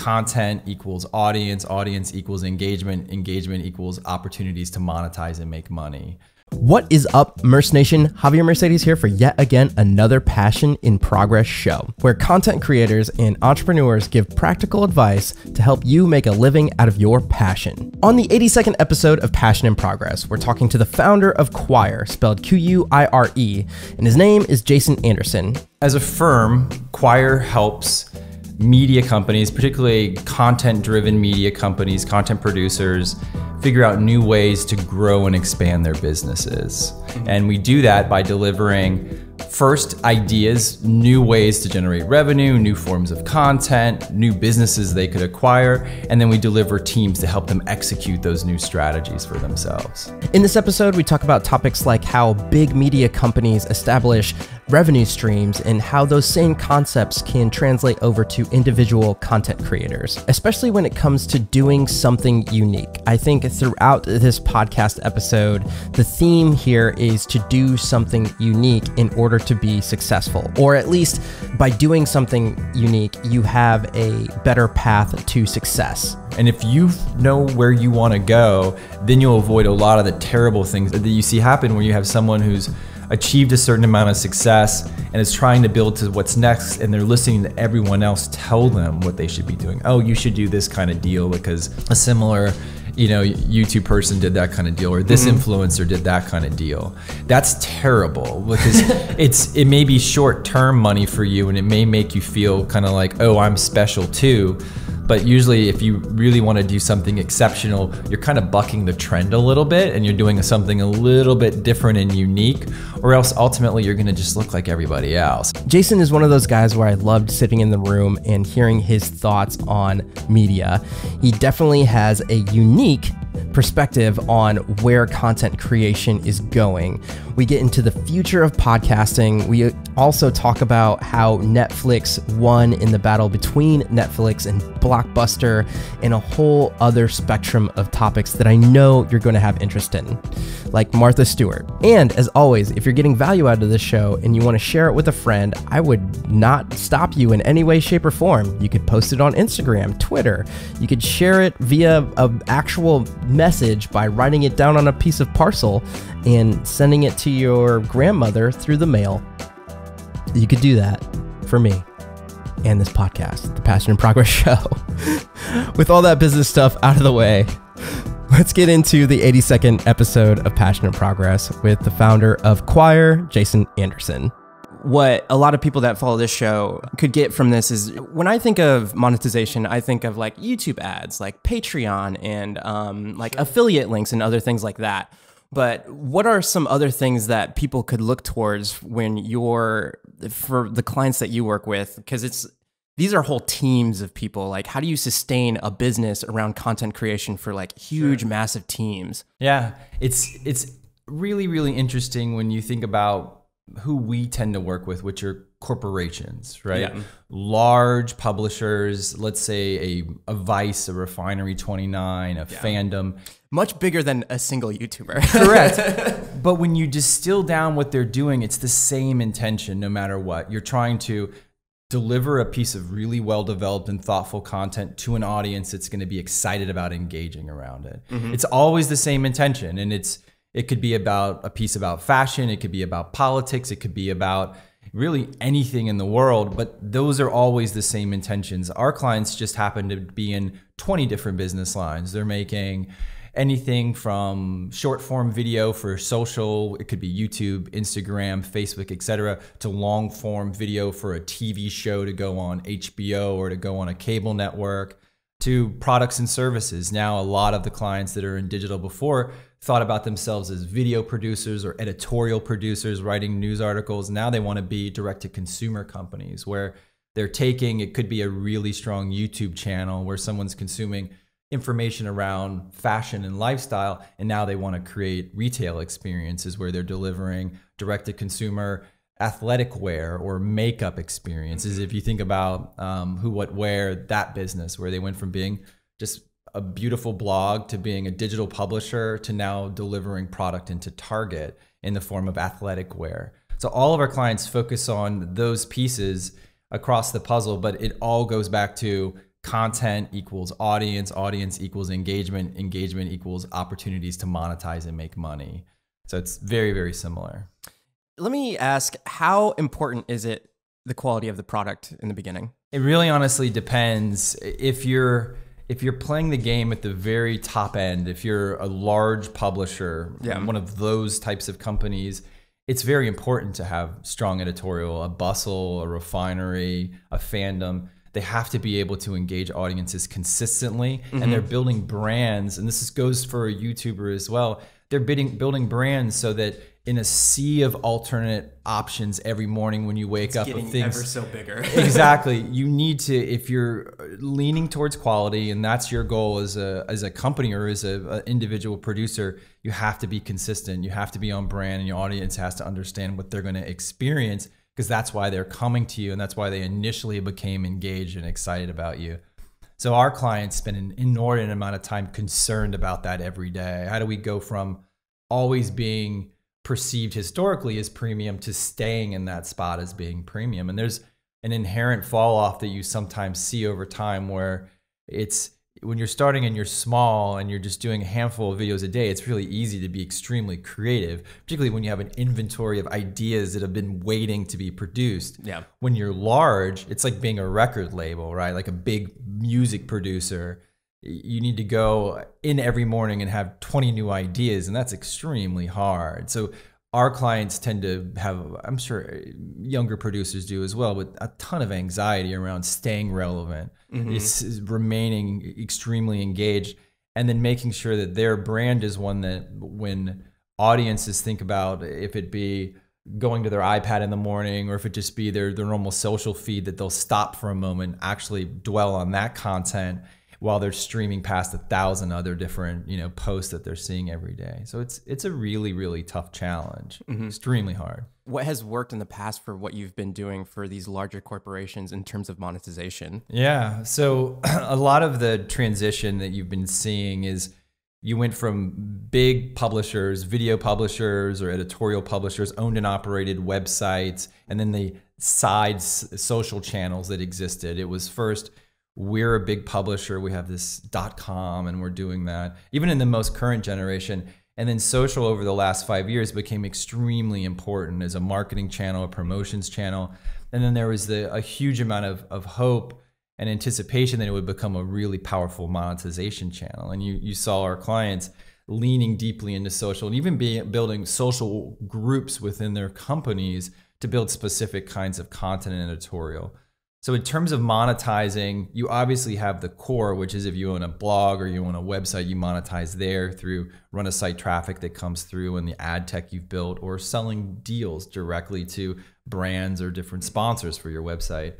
content equals audience, audience equals engagement, engagement equals opportunities to monetize and make money. What is up, Merce Nation? Javier Mercedes here for yet again another Passion in Progress show, where content creators and entrepreneurs give practical advice to help you make a living out of your passion. On the 82nd episode of Passion in Progress, we're talking to the founder of Quire, spelled Q-U-I-R-E, and his name is Jason Anderson. As a firm, Quire helps media companies, particularly content-driven media companies, content producers, figure out new ways to grow and expand their businesses. And we do that by delivering first ideas, new ways to generate revenue, new forms of content, new businesses they could acquire, and then we deliver teams to help them execute those new strategies for themselves. In this episode, we talk about topics like how big media companies establish revenue streams and how those same concepts can translate over to individual content creators, especially when it comes to doing something unique. I think throughout this podcast episode, the theme here is to do something unique in order to be successful, or at least by doing something unique, you have a better path to success. And if you know where you want to go, then you'll avoid a lot of the terrible things that you see happen when you have someone who's achieved a certain amount of success and is trying to build to what's next, and they're listening to everyone else tell them what they should be doing. Oh, you should do this kind of deal because a similar, you know, YouTube person did that kind of deal, or this influencer did that kind of deal. That's terrible because it may be short-term money for you, and it may make you feel kind of like, oh, I'm special too. But usually if you really want to do something exceptional, you're kind of bucking the trend a little bit and you're doing something a little bit different and unique, or else ultimately you're going to just look like everybody else. Jason is one of those guys where I loved sitting in the room and hearing his thoughts on media. He definitely has a unique perspective on where content creation is going. We get into the future of podcasting. We also talk about how Netflix won in the battle between Netflix and Blockbuster and a whole other spectrum of topics that I know you're going to have interest in, like Martha Stewart. And as always, if you're getting value out of this show and you want to share it with a friend, I would not stop you in any way, shape, or form. You could post it on Instagram, Twitter. You could share it via an actual message by writing it down on a piece of parcel and sending it to your grandmother through the mail. You could do that for me and this podcast, The Passion in Progress Show. With all that business stuff out of the way, let's get into the 82nd episode of Passion in Progress with the founder of Quire, Jason Anderson. What a lot of people that follow this show could get from this is, when I think of monetization, I think of like YouTube ads, like Patreon, and like affiliate links and other things like that. But what are some other things that people could look towards when you're, for the clients that you work with? Because these are whole teams of people. Like, how do you sustain a business around content creation for like huge, massive teams? Yeah, it's really, really interesting when you think about who we tend to work with, which are corporations, right? Yeah. Large publishers, let's say a Vice, a Refinery29, a Fandom. Much bigger than a single YouTuber. Correct. But when you distill down what they're doing, it's the same intention no matter what. You're trying to deliver a piece of really well-developed and thoughtful content to an audience that's going to be excited about engaging around it. It's always the same intention, and it could be about a piece about fashion, it could be about politics, it could be about really anything in the world, but those are always the same intentions. Our clients just happen to be in 20 different business lines. They're making anything from short form video for social, it could be YouTube, Instagram, Facebook, etc., to long form video for a TV show to go on HBO or to go on a cable network, to products and services. Now, a lot of the clients that are in digital before thought about themselves as video producers or editorial producers writing news articles. Now they want to be direct-to-consumer companies where they're taking, it could be a really strong YouTube channel where someone's consuming information around fashion and lifestyle, and now they want to create retail experiences where they're delivering direct-to-consumer athletic wear or makeup experiences. If you think about Who What Wear, that business where they went from being just a beautiful blog to being a digital publisher to now delivering product into Target in the form of athletic wear. So all of our clients focus on those pieces across the puzzle, but it all goes back to content equals audience, audience equals engagement, engagement equals opportunities to monetize and make money. So it's very, very similar. Let me ask, how important is it, the quality of the product in the beginning? It really honestly depends. If you're playing the game at the very top end, if you're a large publisher, yeah, one of those types of companies, it's very important to have strong editorial, a Bustle, a Refinery, a Fandom. They have to be able to engage audiences consistently, mm-hmm. and they're building brands, and this goes for a YouTuber as well. They're building brands so that in a sea of alternate options every morning when you wake up, getting things ever so bigger. Exactly. You need to, if you're leaning towards quality and that's your goal as a company or as an individual producer, you have to be consistent. You have to be on brand, and your audience has to understand what they're going to experience, because that's why they're coming to you and that's why they initially became engaged and excited about you. So our clients spend an inordinate amount of time concerned about that every day. How do we go from always being perceived historically as premium to staying in that spot as being premium? And there's an inherent fall off that you sometimes see over time, where it's when you're starting and you're small and you're just doing a handful of videos a day, it's really easy to be extremely creative, particularly when you have an inventory of ideas that have been waiting to be produced. Yeah. When you're large, it's like being a record label, right? Like a big music producer. You need to go in every morning and have 20 new ideas, and that's extremely hard. So our clients tend to have, I'm sure younger producers do as well, but a ton of anxiety around staying relevant, mm-hmm. is remaining extremely engaged, and then making sure that their brand is one that when audiences think about, if it be going to their iPad in the morning or if it just be their normal social feed, that they'll stop for a moment, actually dwell on that content while they're streaming past 1,000 other different, you know, posts that they're seeing every day. So it's a really, really tough challenge, mm-hmm. extremely hard. What has worked in the past for what you've been doing for these larger corporations in terms of monetization? Yeah, so a lot of the transition that you've been seeing is you went from big publishers, video publishers or editorial publishers, owned and operated websites, and then the side social channels that existed. It was first, we're a big publisher, we have this .com and we're doing that, even in the most current generation. And then social over the last 5 years became extremely important as a marketing channel, a promotions channel. And then there was a huge amount of hope and anticipation that it would become a really powerful monetization channel. And you saw our clients leaning deeply into social and even building social groups within their companies to build specific kinds of content and editorial. So in terms of monetizing, you obviously have the core, which is if you own a blog or you own a website, you monetize there through run of site traffic that comes through and the ad tech you've built, or selling deals directly to brands or different sponsors for your website.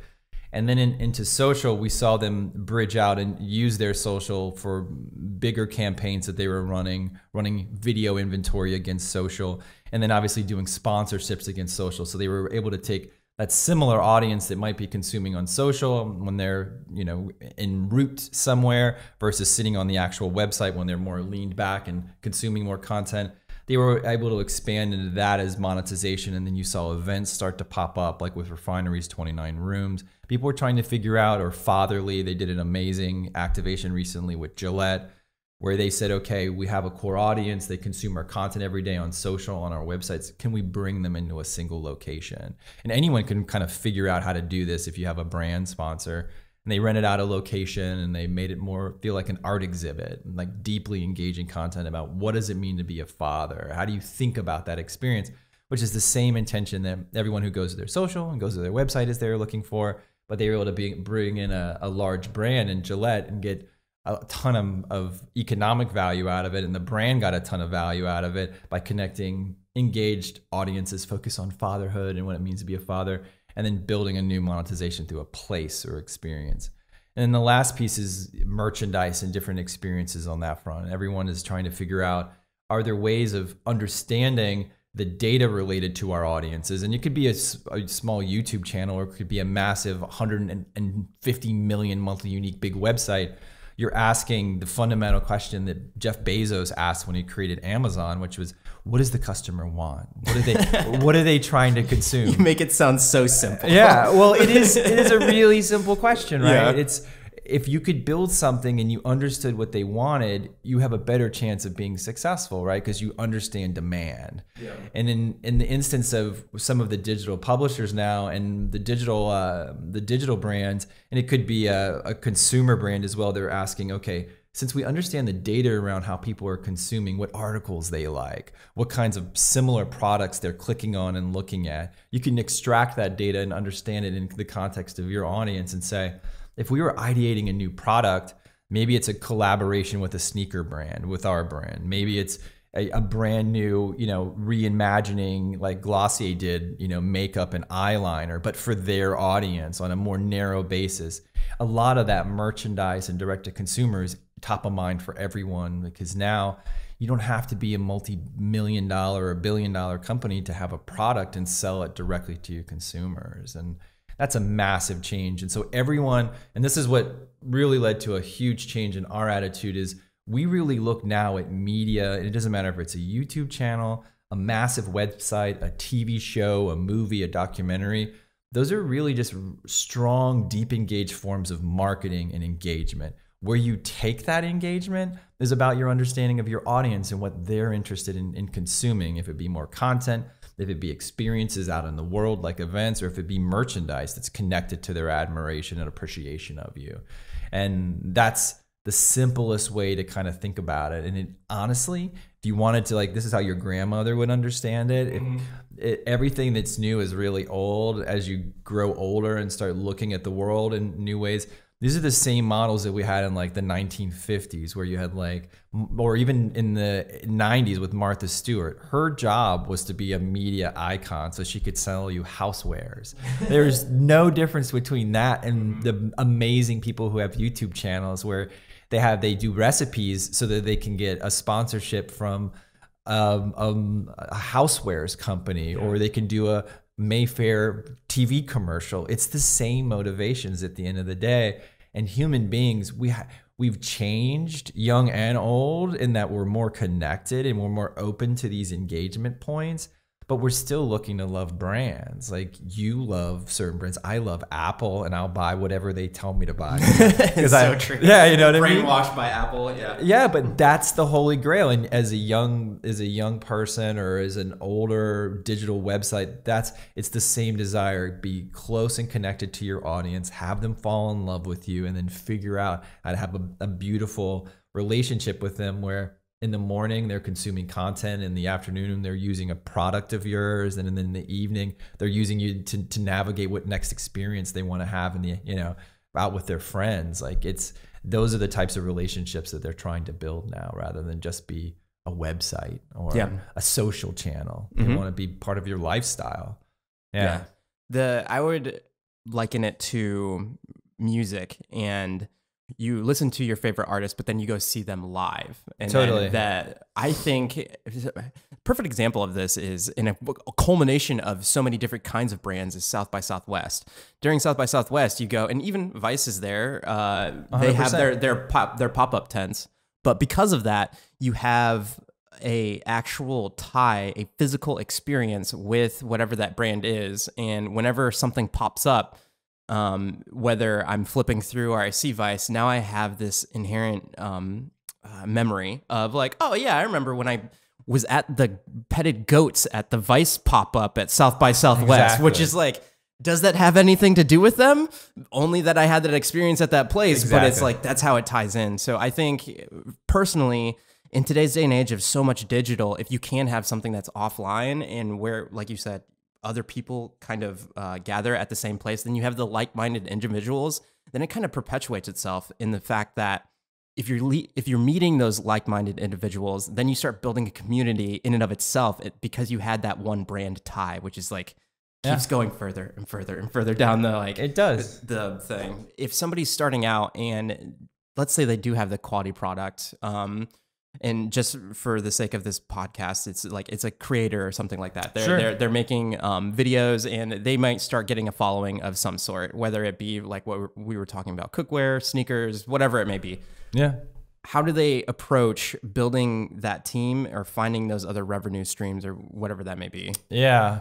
And then into social, we saw them bridge out and use their social for bigger campaigns that they were running video inventory against social, and then obviously doing sponsorships against social. So they were able to take that similar audience that might be consuming on social when they're, you know, en route somewhere versus sitting on the actual website when they're more leaned back and consuming more content. They were able to expand into that as monetization, and then you saw events start to pop up, like with Refineries29 rooms. People were trying to figure out, or Fatherly, they did an amazing activation recently with Gillette, where they said, okay, we have a core audience, they consume our content every day on social, on our websites, can we bring them into a single location? And anyone can kind of figure out how to do this if you have a brand sponsor. And they rented out a location and they made it more feel like an art exhibit, and like deeply engaging content about what does it mean to be a father? How do you think about that experience? Which is the same intention that everyone who goes to their social and goes to their website is there looking for, but they were able to bring in a large brand in Gillette and get a ton of economic value out of it, and the brand got a ton of value out of it by connecting engaged audiences focused on fatherhood and what it means to be a father, and then building a new monetization through a place or experience. And then the last piece is merchandise and different experiences on that front. Everyone is trying to figure out, are there ways of understanding the data related to our audiences? And it could be a small YouTube channel, or it could be a massive 150 million monthly unique big website. You're asking the fundamental question that Jeff Bezos asked when he created Amazon, which was, what does the customer want? What are they trying to consume? You make it sound so simple. Yeah, well, it is a really simple question, right? Yeah. It's if you could build something and you understood what they wanted, you have a better chance of being successful, right? Because you understand demand. Yeah. And in the instance of some of the digital publishers now and the digital brands, and it could be a consumer brand as well, they're asking, okay, since we understand the data around how people are consuming, what articles they like, what kinds of similar products they're clicking on and looking at, you can extract that data and understand it in the context of your audience and say, if we were ideating a new product, maybe it's a collaboration with a sneaker brand, with our brand. Maybe it's a brand new, you know, reimagining like Glossier did, you know, makeup and eyeliner, but for their audience on a more narrow basis. A lot of that merchandise and direct to consumer is top of mind for everyone, because now you don't have to be a multi-million dollar or billion-dollar company to have a product and sell it directly to your consumers. And that's a massive change. And so everyone, and this is what really led to a huge change in our attitude, is we really look now at media, and it doesn't matter if it's a YouTube channel, a massive website, a TV show, a movie, a documentary. Those are really just strong, deep engaged forms of marketing and engagement. Where you take that engagement is about your understanding of your audience and what they're interested in consuming, if it be more content, if it be experiences out in the world like events, or if it be merchandise that's connected to their admiration and appreciation of you. And that's the simplest way to kind of think about it. And it, honestly, if you wanted to, like, this is how your grandmother would understand it. Everything that's new is really old. As you grow older and start looking at the world in new ways, these are the same models that we had in like the 1950s, where you had like, or even in the 90s with Martha Stewart. Her job was to be a media icon so she could sell you housewares. There's no difference between that and the amazing people who have YouTube channels where they do recipes so that they can get a sponsorship from a housewares company, or they can do a Mayfair TV commercial. It's the same motivations at the end of the day. And human beings, we've changed, young and old, in that we're more connected and we're more open to these engagement points, but we're still looking to love brands. Like, you love certain brands. I love Apple, and I'll buy whatever they tell me to buy. It's so true. Yeah, you know what I mean? Brainwashed by Apple, yeah. Yeah, but that's the holy grail. And as a young person or as an older digital website, it's the same desire. Be close and connected to your audience, have them fall in love with you, and then figure out how to have a beautiful relationship with them where in the morning they're consuming content, in the afternoon they're using a product of yours, and then in the evening they're using you to navigate what next experience they want to have in the, you know, out with their friends. Like, it's, those are the types of relationships that they're trying to build now, rather than just be a website or a social channel. They want to be part of your lifestyle. I would liken it to music, and you listen to your favorite artist, but then you go see them live. And that, I think, a perfect example of this is in a culmination of so many different kinds of brands is South by Southwest. During South by Southwest, you go, and even Vice is there. They have their pop-up tents. But because of that, you have a actual tie, a physical experience with whatever that brand is. And whenever something pops up, whether I'm flipping through or I see Vice, now I have this inherent memory of like, oh yeah, I remember when I was at the Petted Goats at the Vice pop-up at South by Southwest, which is like, does that have anything to do with them? Only that I had that experience at that place, but it's like, that's how it ties in. So I think personally, in today's day and age of so much digital, if you can have something that's offline and where, like you said, other people kind of gather at the same place, then you have the like-minded individuals, then it kind of perpetuates itself in the fact that if you're meeting those like-minded individuals, then you start building a community in and of itself, because you had that one brand tie, which is like, keeps going further and further and further down the, like, it does the thing. If somebody's starting out and let's say they do have the quality product, and just for the sake of this podcast, it's like, it's a creator or something like that. They're making videos, and they might start getting a following of some sort, whether it be like what we were talking about, cookware, sneakers, whatever it may be. Yeah. How do they approach building that team or finding those other revenue streams or whatever that may be? Yeah.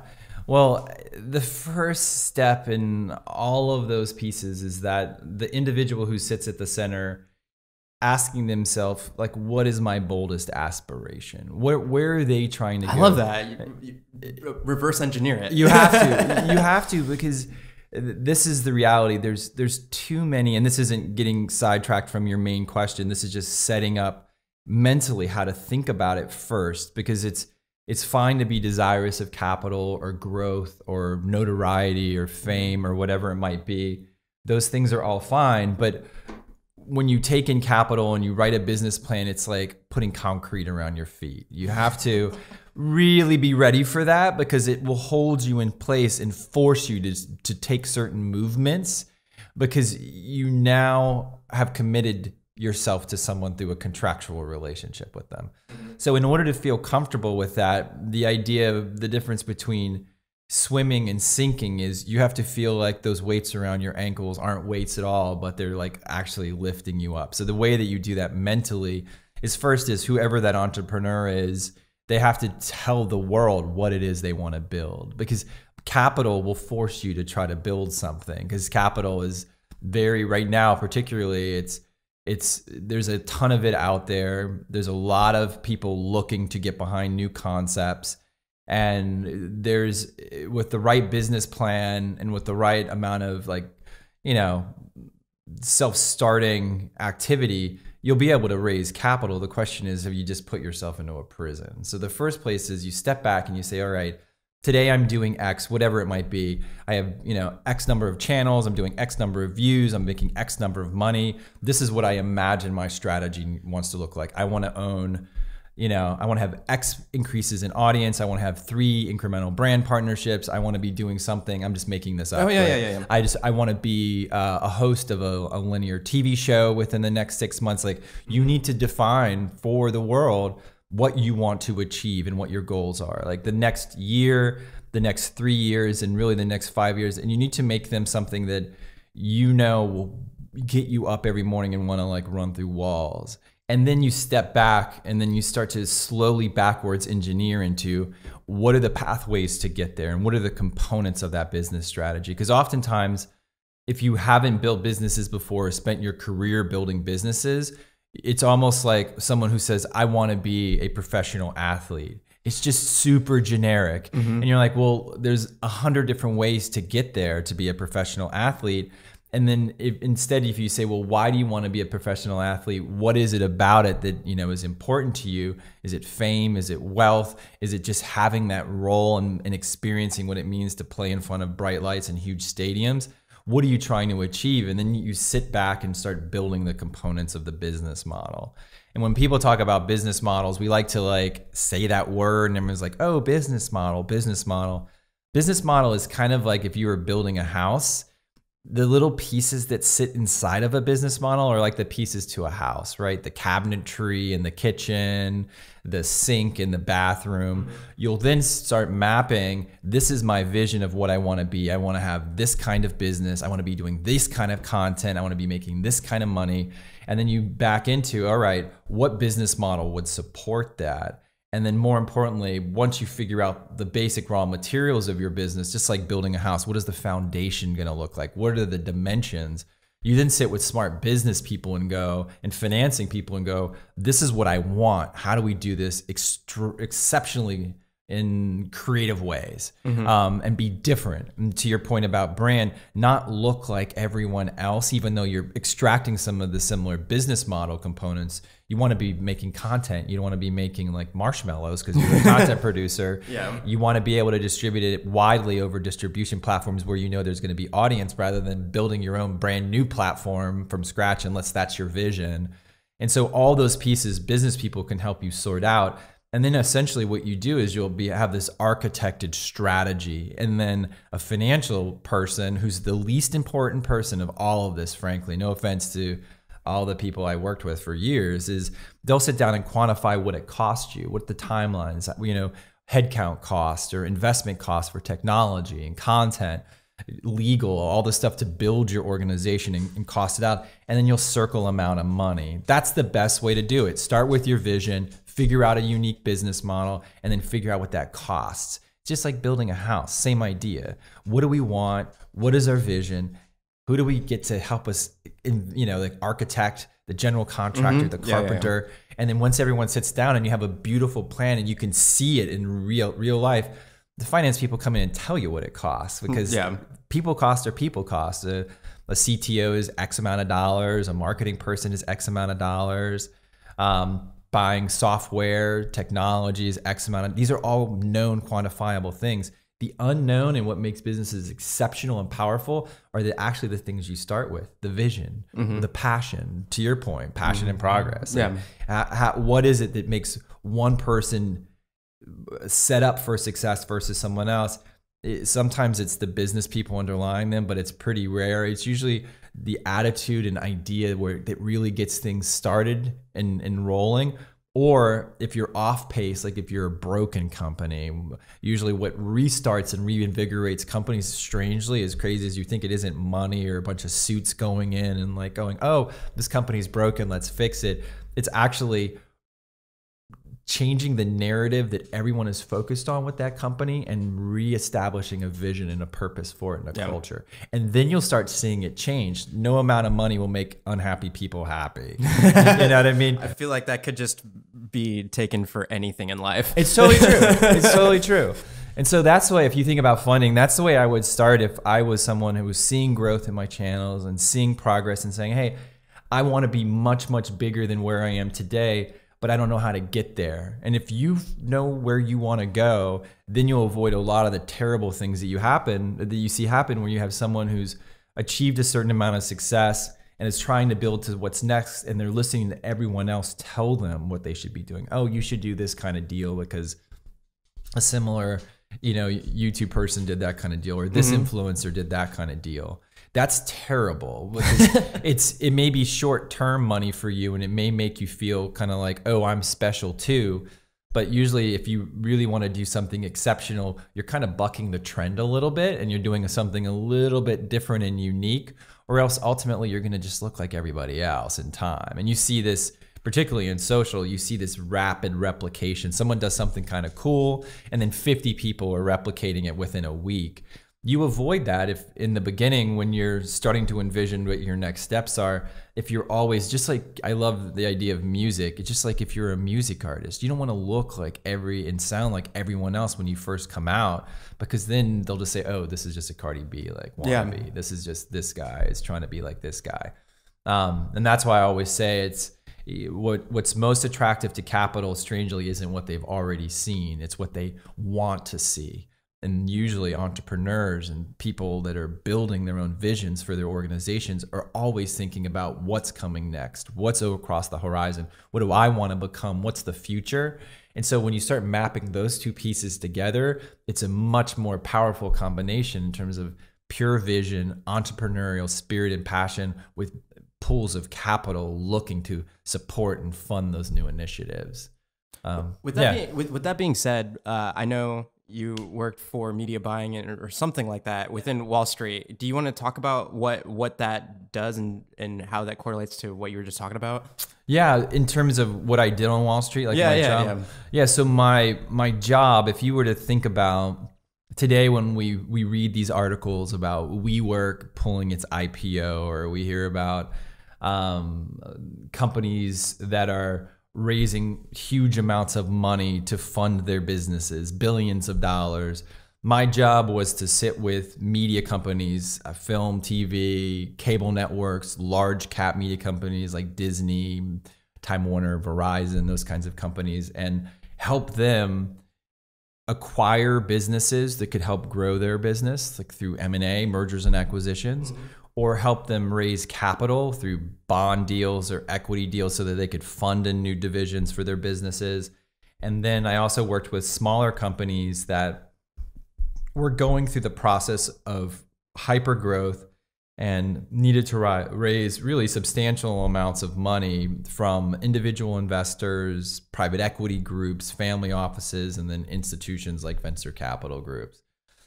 Well, the first step in all of those pieces is that the individual who sits at the center asking themselves, like, what is my boldest aspiration? Where are they trying to go? I love that. You reverse engineer it. You have to. You have to, because this is the reality. There's too many, and this isn't getting sidetracked from your main question. This is just setting up mentally how to think about it first, because it's fine to be desirous of capital or growth or notoriety or fame or whatever it might be. Those things are all fine, but when you take in capital and you write a business plan, it's like putting concrete around your feet. You have to really be ready for that, because it will hold you in place and force you to take certain movements, because you now have committed yourself to someone through a contractual relationship with them. So in order to feel comfortable with that, the idea of the difference between swimming and sinking is you have to feel like those weights around your ankles aren't weights at all, but they're like actually lifting you up. So the way that you do that mentally is, first is whoever that entrepreneur is, they have to tell the world what it is they want to build, because capital will force you to try to build something, because capital is very, right now particularly, there's a ton of it out there. There's a lot of people looking to get behind new concepts. And there's, with the right business plan and with the right amount of, like, you know, self-starting activity, you'll be able to raise capital. The question is, have you just put yourself into a prison? So the first place is you step back and you say, all right, today I'm doing X, whatever it might be. I have, you know, X number of channels. I'm doing X number of views. I'm making X number of money. This is what I imagine my strategy wants to look like. I want to own, you know, I want to have X increases in audience. I want to have 3 incremental brand partnerships. I want to be doing something. I'm just making this up. Oh, yeah, right? Yeah. I want to be a host of a linear TV show within the next 6 months. Like, you need to define for the world what you want to achieve and what your goals are. Like the next year, the next 3 years, and really the next 5 years. And you need to make them something that you know will get you up every morning and want to, like, run through walls. And then you step back and then you start to slowly backwards engineer into what are the pathways to get there and what are the components of that business strategy. Because oftentimes, if you haven't built businesses before or spent your career building businesses, it's almost like someone who says, I want to be a professional athlete. It's just super generic. And you're like, well, there's 100 different ways to get there to be a professional athlete. And then instead, if you say, well, why do you want to be a professional athlete? What is it about it that, you know, is important to you? Is it fame? Is it wealth? Is it just having that role and experiencing what it means to play in front of bright lights and huge stadiums? What are you trying to achieve? And then you sit back and start building the components of the business model. And when people talk about business models, we like to, like, say that word and everyone's like, oh, business model, business model. Business model is kind of like if you were building a house, the little pieces that sit inside of a business model are like the pieces to a house, right? The cabinetry and the kitchen, the sink and the bathroom. You'll then start mapping, this is my vision of what I want to be. I want to have this kind of business. I want to be doing this kind of content. I want to be making this kind of money. And then you back into, all right, what business model would support that? And then more importantly, once you figure out the basic raw materials of your business, just like building a house, what is the foundation going to look like? What are the dimensions? You then sit with smart business people and go, and financing people and go, this is what I want. How do we do this exceptionally in creative ways and be different? And to your point about brand, not look like everyone else, even though you're extracting some of the similar business model components. You want to be making content. You don't want to be making, like, marshmallows because you're a content producer. Yeah. You want to be able to distribute it widely over distribution platforms where you know there's going to be audience, rather than building your own brand new platform from scratch, unless that's your vision. And so all those pieces, business people can help you sort out. And then essentially what you do is you'll have this architected strategy, and then a financial person who's the least important person of all of this, frankly, no offense to all the people I worked with for years, is they'll sit down and quantify what it costs you, what the timelines, you know, headcount cost or investment cost for technology and content, legal, all the stuff to build your organization and cost it out. And then you'll circle amount of money. That's the best way to do it. Start with your vision, figure out a unique business model, and then figure out what that costs. just like building a house, same idea. What do we want? What is our vision? Who do we get to help us, the architect, the general contractor, the carpenter. And then once everyone sits down and you have a beautiful plan and you can see it in real life, the finance people come in and tell you what it costs, because people cost are people cost. A CTO is X amount of dollars. A marketing person is X amount of dollars. Buying software, technology is X amount of, these are all known quantifiable things. The unknown and what makes businesses exceptional and powerful are actually the things you start with: the vision, the passion, to your point, passion in progress. What is it that makes one person set up for success versus someone else? Sometimes it's the business people underlying them, but it's pretty rare. It's usually the attitude and idea that really gets things started and rolling. Or if you're off pace, like if you're a broken company, usually what restarts and reinvigorates companies, strangely, as crazy as you think it isn't, money or a bunch of suits going in and like going, oh, this company's broken, let's fix it. It's actually changing the narrative that everyone is focused on with that company and reestablishing a vision and a purpose for it and a culture. And then you'll start seeing it change. No amount of money will make unhappy people happy. You know what I mean? I feel like that could just be taken for anything in life. It's totally true. It's totally true. And so that's why, if you think about funding, that's the way I would start if I was someone who was seeing growth in my channels and seeing progress and saying, hey, I want to be much, much bigger than where I am today, but I don't know how to get there. And if you know where you want to go, then you'll avoid a lot of the terrible things that you see happen when you have someone who's achieved a certain amount of success and is trying to build to what's next, and they're listening to everyone else tell them what they should be doing. Oh, you should do this kind of deal because a similar, YouTube person did that kind of deal, or this influencer did that kind of deal. That's terrible, because it may be short-term money for you, and it may make you feel kind of like, oh, I'm special too. But usually if you really want to do something exceptional, you're kind of bucking the trend a little bit and you're doing something a little bit different and unique, or else ultimately you're going to just look like everybody else in time. And you see this, particularly in social, you see this rapid replication. Someone does something kind of cool and then 50 people are replicating it within a week. You avoid that if, in the beginning, when you're starting to envision what your next steps are, if you're always just like, I love the idea of music. It's just like, if you're a music artist, you don't want to look like and sound like everyone else when you first come out, because then they'll just say, oh, this is just a Cardi B, like wannabe. This is just, this guy is trying to be like this guy. And that's why I always say it's, what's most attractive to capital, strangely, isn't what they've already seen. It's what they want to see. And usually entrepreneurs and people that are building their own visions for their organizations are always thinking about what's coming next, what's across the horizon, what do I want to become, what's the future? And so when you start mapping those two pieces together, it's a much more powerful combination in terms of pure vision, entrepreneurial spirit and passion, with pools of capital looking to support and fund those new initiatives. With that being said, I know you worked for media buying or something like that within Wall Street. Do you want to talk about what that does and how that correlates to what you were just talking about? Yeah, in terms of what I did on Wall Street, like my job. So my job, if you were to think about today, when we read these articles about WeWork pulling its IPO, or we hear about companies that are raising huge amounts of money to fund their businesses, billions of dollars. My job was to sit with media companies, film, TV, cable networks, large cap media companies like Disney, Time Warner, Verizon, those kinds of companies, and help them acquire businesses that could help grow their business, like through M&A, mergers and acquisitions, or help them raise capital through bond deals or equity deals so that they could fund in new divisions for their businesses. And then I also worked with smaller companies that were going through the process of hyper growth and needed to raise really substantial amounts of money from individual investors, private equity groups, family offices, and then institutions like venture capital groups.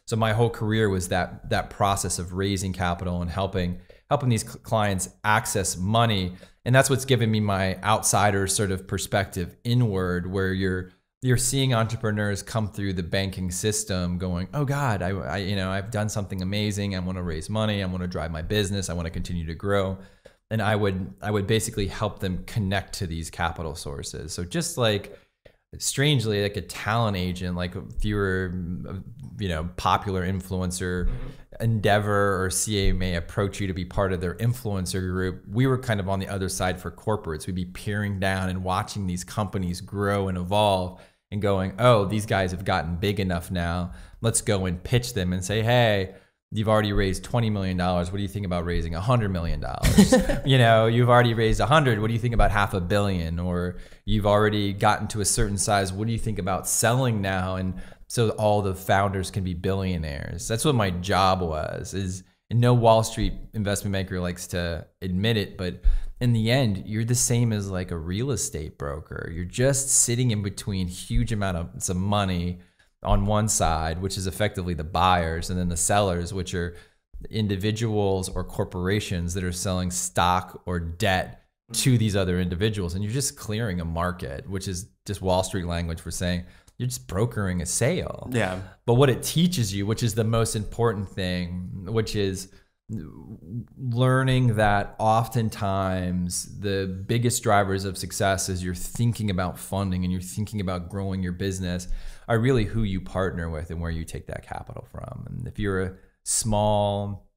So my whole career was that process of raising capital and helping these clients access money. And that's what's given me my outsider sort of perspective inward, where you're you're seeing entrepreneurs come through the banking system going, oh God, I you know, I've done something amazing. I want to raise money. I want to drive my business. I want to continue to grow. And I would basically help them connect to these capital sources. So just like, strangely, like a talent agent, like fewer, you know, popular influencer Endeavor or CA may approach you to be part of their influencer group. We were kind of on the other side for corporates. We'd be peering down and watching these companies grow and evolve and going, oh, these guys have gotten big enough now. Let's go and pitch them and say, hey, you've already raised $20 million. What do you think about raising $100 million? You know, you've already raised 100. What do you think about $500 million? Or you've already gotten to a certain size. What do you think about selling now? And so all the founders can be billionaires. That's what my job was, is, and no Wall Street investment banker likes to admit it, but in the end, you're the same as like a real estate broker. You're just sitting in between huge amounts of money on one side, which is effectively the buyers, and then the sellers, which are individuals or corporations that are selling stock or debt to these other individuals. And you're just clearing a market, which is just Wall Street language for saying you're just brokering a sale. Yeah. But what it teaches you, which is the most important thing, which is learning that oftentimes the biggest drivers of success as you're thinking about funding and you're thinking about growing your business are really who you partner with and where you take that capital from. And if you're a small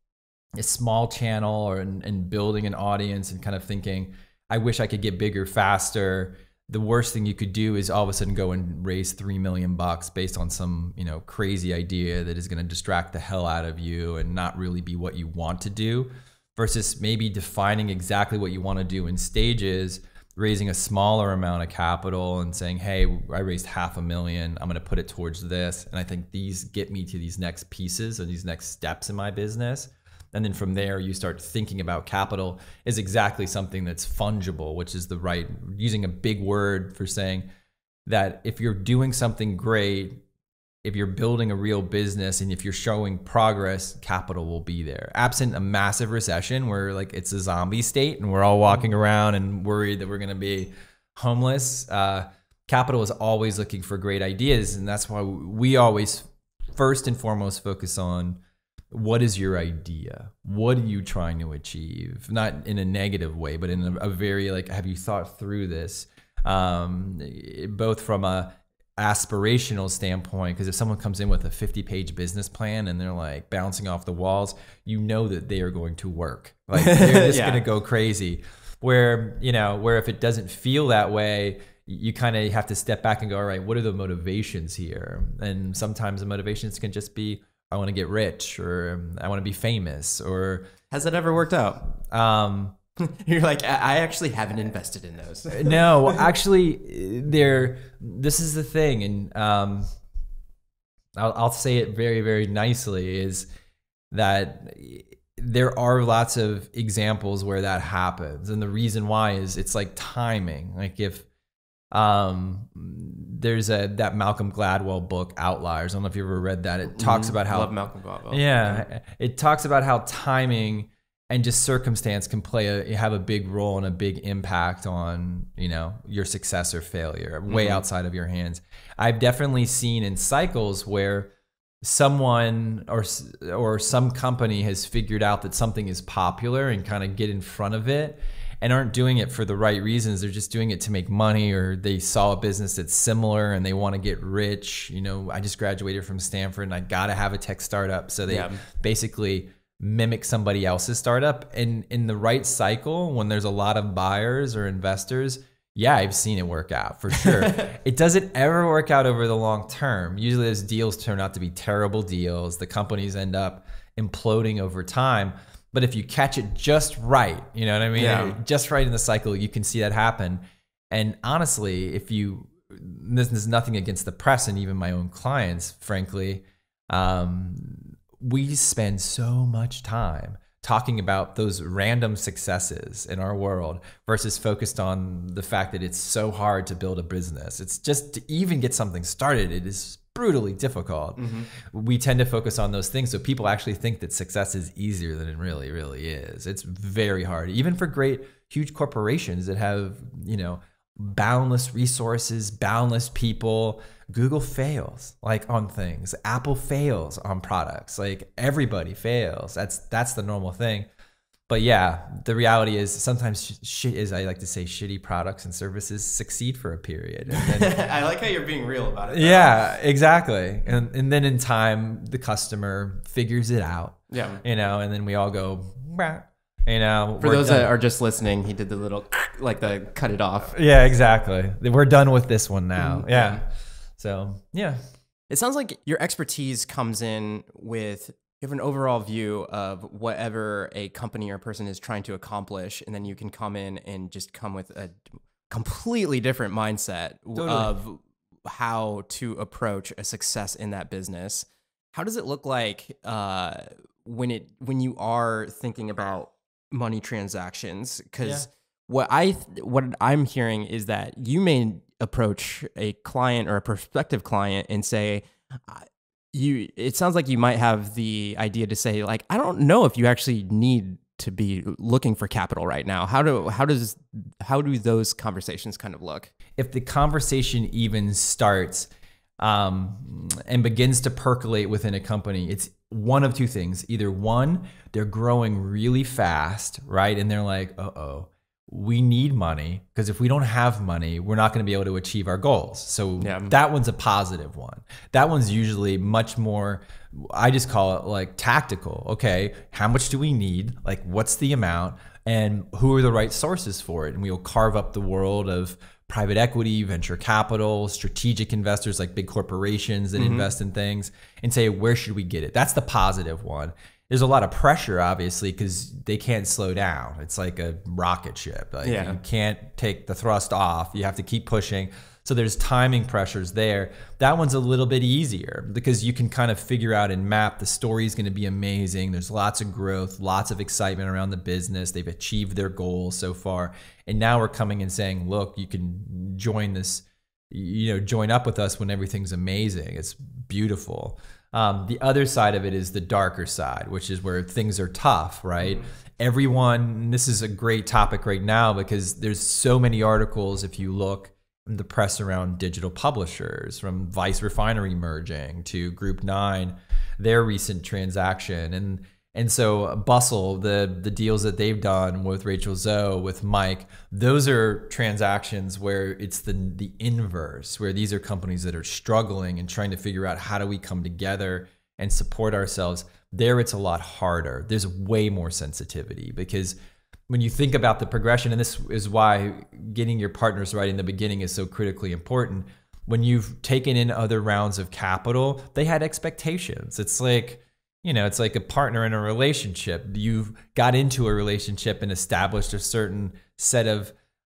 channel or and building an audience and kind of thinking, I wish I could get bigger faster, the worst thing you could do is all of a sudden go and raise $3 million based on some, you know, crazy idea that is going to distract the hell out of you and not really be what you want to do, versus maybe defining exactly what you want to do in stages, raising a smaller amount of capital and saying, hey, I raised $500,000. I'm going to put it towards this. And I think these get me to these next pieces and these next steps in my business. And then from there, you start thinking about capital is exactly something that's fungible, which is the right, using a big word for saying that if you're doing something great, if you're building a real business and if you're showing progress, capital will be there. Absent a massive recession where like it's a zombie state and we're all walking around and worried that we're gonna be homeless, capital is always looking for great ideas. And that's why we always first and foremost focus on what is your idea? What are you trying to achieve? Not in a negative way, but in a very like, have you thought through this? Both from a aspirational standpoint, because if someone comes in with a 50-page business plan and they're like bouncing off the walls, you know that they are going to work. Like they're just gonna go crazy. Where, you know, where if it doesn't feel that way, you kind of have to step back and go, all right, what are the motivations here? And sometimes the motivations can just be, I want to get rich, or I want to be famous, or has that ever worked out? You're like, I actually haven't invested in those. No, actually, they're, this is the thing, and I'll say it very, very nicely, is that there are lots of examples where that happens, and the reason why is it's like timing. Like if there's that Malcolm Gladwell book, Outliers, I don't know if you've ever read that. It talks about how— Love Malcolm Gladwell. Yeah, it talks about how timing and just circumstance can have a big role and a big impact on, you know, your success or failure, way outside of your hands. I've definitely seen in cycles where someone or some company has figured out that something is popular and kind of get in front of it and aren't doing it for the right reasons. They're just doing it to make money, or they saw a business that's similar and they want to get rich. You know, I just graduated from Stanford and I got to have a tech startup. So they basically mimic somebody else's startup, and in the right cycle when there's a lot of buyers or investors, yeah, I've seen it work out for sure. It doesn't ever work out over the long term. Usually those deals turn out to be terrible deals. The companies end up imploding over time, but if you catch it just right, you know what I mean? Yeah. Just right in the cycle, you can see that happen. And honestly, if you, this is nothing against the press and even my own clients, frankly, we spend so much time talking about those random successes in our world versus focused on the fact that it's so hard to build a business. It's just to even get something started, it is brutally difficult. We tend to focus on those things. So people actually think that success is easier than it really, really is. It's very hard, even for great, huge corporations that have, you know, boundless resources, boundless people. Google fails like on things. Apple fails on products. Like everybody fails. That's the normal thing. But yeah, the reality is sometimes shit is, I like to say, shitty products and services succeed for a period. And then, I like how you're being real about it. Though. Yeah, exactly. And then in time, the customer figures it out. Yeah. You know, and then we all go, bah. You know, for those that are just listening, he did the little, like the cut it off. Yeah, exactly. We're done with this one now. Yeah. So, yeah. It sounds like your expertise comes in with, you have an overall view of whatever a company or person is trying to accomplish, and then you can come in and just come with a completely different mindset totally. Of how to approach a success in that business. How does it look like when you are thinking about money transactions? Because yeah. what I'm hearing is that you may approach a client or a prospective client and say, it sounds like you might have the idea to say, like, I don't know if you actually need to be looking for capital right now. How do those conversations kind of look? If the conversation even starts and begins to percolate within a company, it's one of two things. Either one, they're growing really fast, right? And they're like, uh-oh, we need money, because if we don't have money, we're not going to be able to achieve our goals. So yeah. That one's a positive one. That one's usually much more, I just call it like tactical. Okay, how much do we need? Like, what's the amount? And who are the right sources for it? And we will carve up the world of private equity, venture capital, strategic investors, like big corporations that mm-hmm. invest in things, and say, where should we get it? That's the positive one. There's a lot of pressure, obviously, because they can't slow down. It's like a rocket ship. Like, yeah. You can't take the thrust off. You have to keep pushing. So there's timing pressures there. That one's a little bit easier because you can kind of figure out and map. The story's going to be amazing. There's lots of growth, lots of excitement around the business. They've achieved their goals so far. And now we're coming and saying, look, you can join this, you know, join up with us when everything's amazing. It's beautiful. The other side of it is the darker side, which is where things are tough, right? Everyone, this is a great topic right now because there's so many articles, if you look in the press around digital publishers, from Vice Refinery merging to Group 9, their recent transaction. And so Bustle, the deals that they've done with Rachel Zoe, with Mike, those are transactions where it's the inverse, where these are companies that are struggling and trying to figure out how do we come together and support ourselves. There it's a lot harder. There's way more sensitivity because when you think about the progression, and this is why getting your partners right in the beginning is so critically important. When you've taken in other rounds of capital, they had expectations. It's like, you know, it's like a partner in a relationship. You've got into a relationship and established a certain set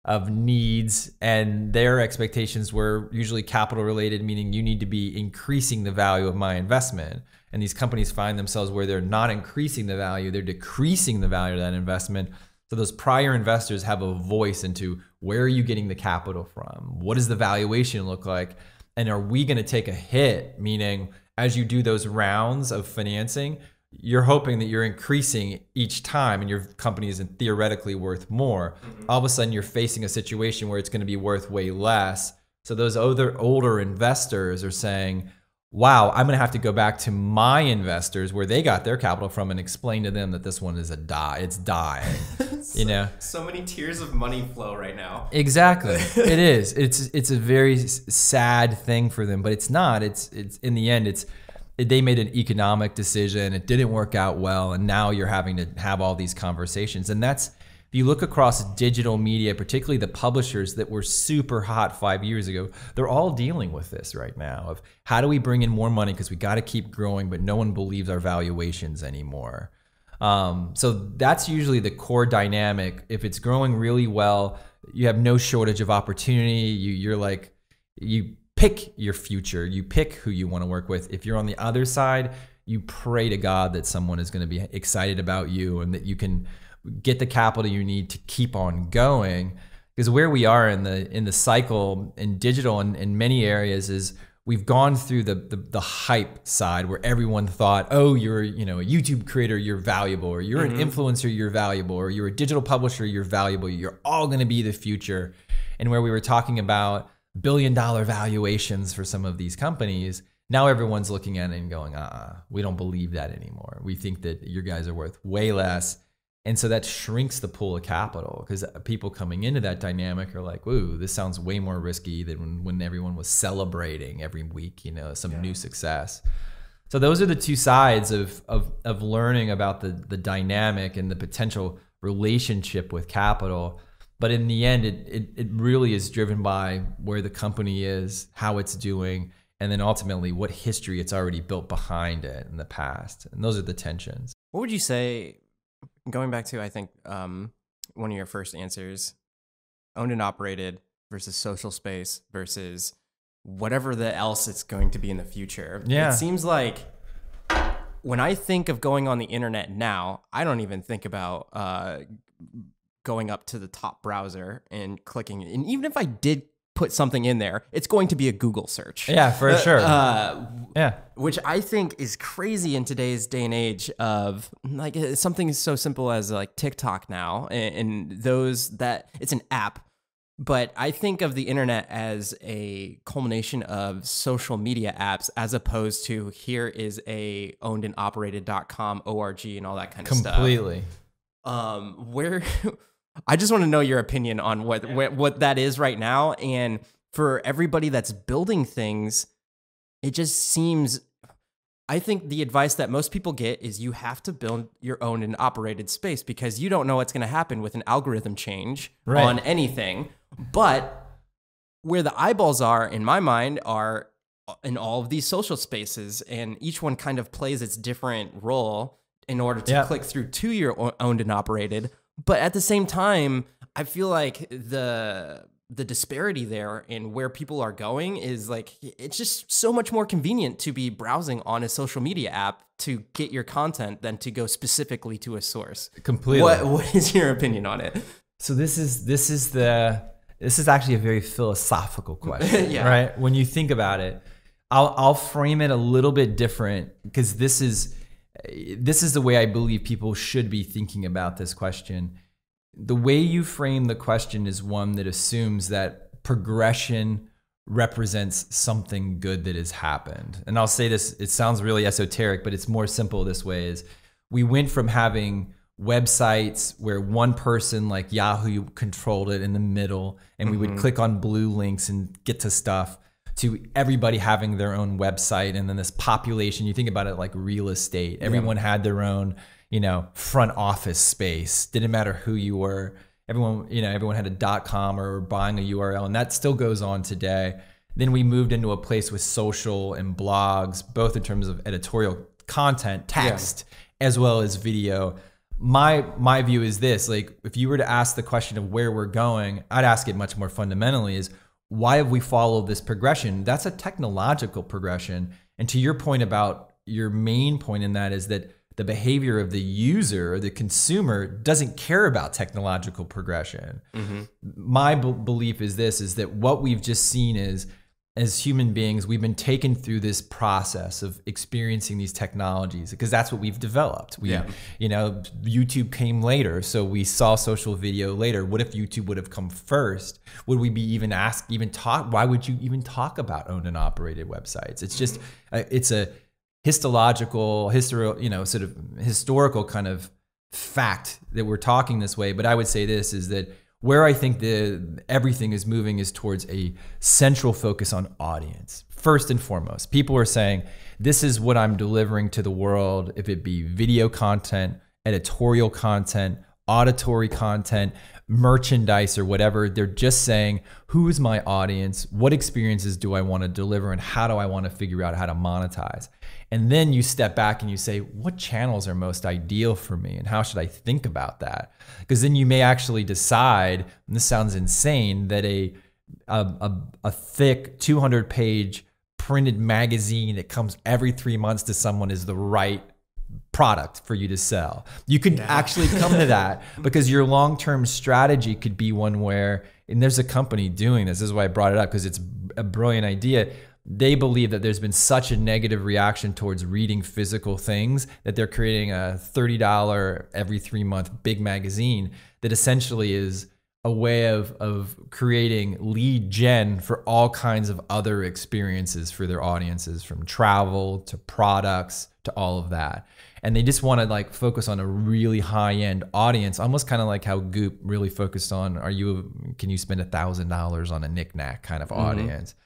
of needs, and their expectations were usually capital related, meaning you need to be increasing the value of my investment. And these companies find themselves where they're not increasing the value, they're decreasing the value of that investment. So those prior investors have a voice into where are you getting the capital from? What does the valuation look like? And are we going to take a hit? Meaning, as you do those rounds of financing, you're hoping that you're increasing each time and your company isn't theoretically worth more. Mm-hmm. All of a sudden you're facing a situation where it's going to be worth way less. So those other older investors are saying, wow, I'm going to have to go back to my investors where they got their capital from and explain to them that this one is it's dying. You know, so many tiers of money flow right now. Exactly. It is. It's a very sad thing for them, but it's not. It's in the end, they made an economic decision. It didn't work out well, and now you're having to have all these conversations. And that's, if you look across digital media, particularly the publishers that were super hot 5 years ago, they're all dealing with this right now of how do we bring in more money because we got to keep growing, but no one believes our valuations anymore. So that's usually the core dynamic. If it's growing really well, you have no shortage of opportunity. You're like, you pick your future, you pick who you want to work with. If you're on the other side, you pray to God that someone is going to be excited about you and that you can get the capital you need to keep on going. Because where we are in the cycle in digital and in many areas is we've gone through the hype side where everyone thought, oh, you're, you know, a YouTube creator, you're valuable, or you're an influencer, you're valuable, or you're a digital publisher, you're valuable, you're all going to be the future. and where we were talking about billion-dollar valuations for some of these companies, now everyone's looking at it and going, we don't believe that anymore. We think that your guys are worth way less. And so that shrinks the pool of capital because people coming into that dynamic are like, "Ooh, this sounds way more risky than when everyone was celebrating every week, you know, some new success." So those are the two sides of learning about the dynamic and the potential relationship with capital. But in the end, it really is driven by where the company is, how it's doing, and then ultimately what history it's already built behind it in the past. And those are the tensions. What would you say? Going back to, I think, one of your first answers, owned and operated versus social space versus whatever the else it's going to be in the future. Yeah. It seems like when I think of going on the internet now, I don't even think about going up to the top browser and clicking. And even if I did put something in there, it's going to be a Google search. Yeah, for sure. Yeah. Which I think is crazy in today's day and age of like something so simple as like TikTok now and those that it's an app. But I think of the internet as a culmination of social media apps as opposed to here is a owned and operated.com, org and all that kind of stuff. Completely. Where... I just want to know your opinion on what that is right now. And for everybody that's building things, it just seems, I think the advice that most people get is you have to build your own and operated space because you don't know what's going to happen with an algorithm change on anything. But where the eyeballs are, in my mind, are in all of these social spaces, and each one kind of plays its different role in order to click through to your owned and operated. But at the same time, I feel like the disparity there in where people are going is like, it's just so much more convenient to be browsing on a social media app to get your content than to go specifically to a source. Completely. What is your opinion on it? So this is actually a very philosophical question, right? When you think about it, I'll frame it a little bit different because this is the way I believe people should be thinking about this question. The way you frame the question is one that assumes that progression represents something good that has happened. And I'll say this, it sounds really esoteric, but it's more simple this way is we went from having websites where one person like Yahoo controlled it in the middle and we would click on blue links and get to stuff, to everybody having their own website. And then this population, you think about it like real estate, everyone had their own, you know, front office space. Didn't matter who you were. Everyone, you know, everyone had a .com or buying a URL, and that still goes on today. Then we moved into a place with social and blogs, both in terms of editorial content, text, as well as video. My view is this, like if you were to ask the question of where we're going, I'd ask it much more fundamentally is, why have we followed this progression? That's a technological progression. And to your point about your main point in that is that the behavior of the user or the consumer doesn't care about technological progression. My belief is this, is that what we've just seen is as human beings, we've been taken through this process of experiencing these technologies because that's what we've developed. We, you know, YouTube came later, so we saw social video later. What if YouTube would have come first? Would we be even asked, even talk? Why would you even talk about owned and operated websites? It's just, it's a historical kind of fact that we're talking this way. But I would say this is that where I think everything is moving is towards a central focus on audience. First and foremost, people are saying, this is what I'm delivering to the world, if it be video content, editorial content, auditory content, merchandise or whatever. They're just saying, who is my audience? What experiences do I want to deliver? And how do I want to figure out how to monetize? And then you step back and you say, what channels are most ideal for me? And how should I think about that? Because then you may actually decide, and this sounds insane, that a thick 200-page printed magazine that comes every 3 months to someone is the right product for you to sell. You could actually come to that because your long-term strategy could be one where, and there's a company doing this. This is why I brought it up because it's a brilliant idea. They believe that there's been such a negative reaction towards reading physical things that they're creating a $30 every 3 month big magazine that essentially is a way of creating lead gen for all kinds of other experiences for their audiences, from travel to products to all of that. And they just want to like focus on a really high-end audience, almost kind of like how Goop really focused on, can you spend $1,000 on a knickknack kind of audience? Mm-hmm.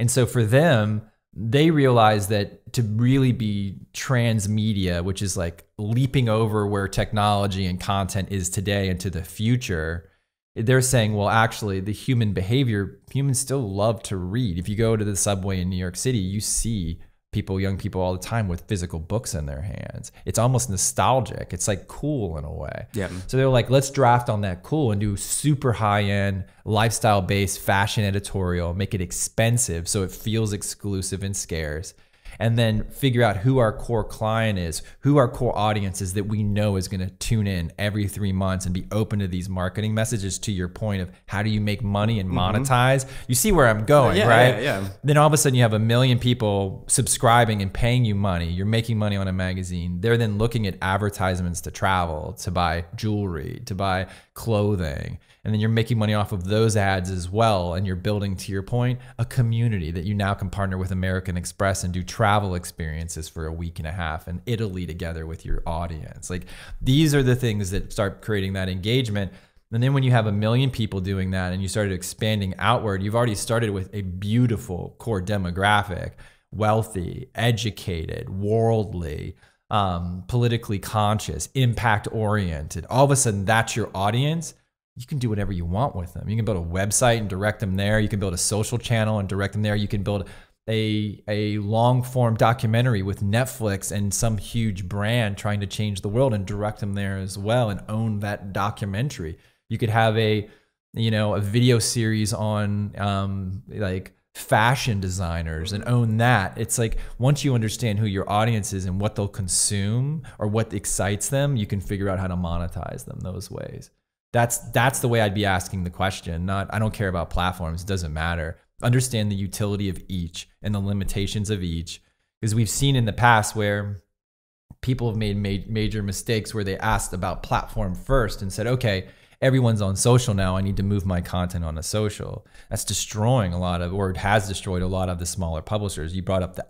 And so for them, they realize that to really be transmedia, which is like leaping over where technology and content is today into the future, they're saying, well, actually, the human behavior, humans still love to read. If you go to the subway in New York City, you see people, young people all the time with physical books in their hands. It's almost nostalgic. It's like cool in a way. Yeah. So they're like, let's draft on that cool and do super high-end, lifestyle-based fashion editorial, make it expensive so it feels exclusive and scarce, and then figure out who our core client is, who our core audience is that we know is gonna tune in every 3 months and be open to these marketing messages, to your point of how do you make money and monetize. Mm-hmm. You see where I'm going, right? Yeah, yeah. Then all of a sudden you have 1 million people subscribing and paying you money. You're making money on a magazine. They're then looking at advertisements to travel, to buy jewelry, to buy clothing. And then you're making money off of those ads as well. And you're building, to your point, a community that you now can partner with American Express and do travel experiences for a week and a half in Italy together with your audience. Like, these are the things that start creating that engagement. And then when you have 1 million people doing that and you started expanding outward, you've already started with a beautiful core demographic, wealthy, educated, worldly, politically conscious, impact oriented. All of a sudden, that's your audience. You can do whatever you want with them. You can build a website and direct them there. You can build a social channel and direct them there. You can build a long form documentary with Netflix and some huge brand trying to change the world and direct them there as well and own that documentary. You could have a video series on like fashion designers and own that. It's like, once you understand who your audience is and what they'll consume or what excites them, you can figure out how to monetize them those ways. That's the way I'd be asking the question. Not, I don't care about platforms, it doesn't matter. Understand the utility of each and the limitations of each. Because we've seen in the past where people have made major mistakes where they asked about platform first and said, okay, everyone's on social now, I need to move my content on a social. That's destroying a lot of, or it has destroyed a lot of the smaller publishers. You brought up the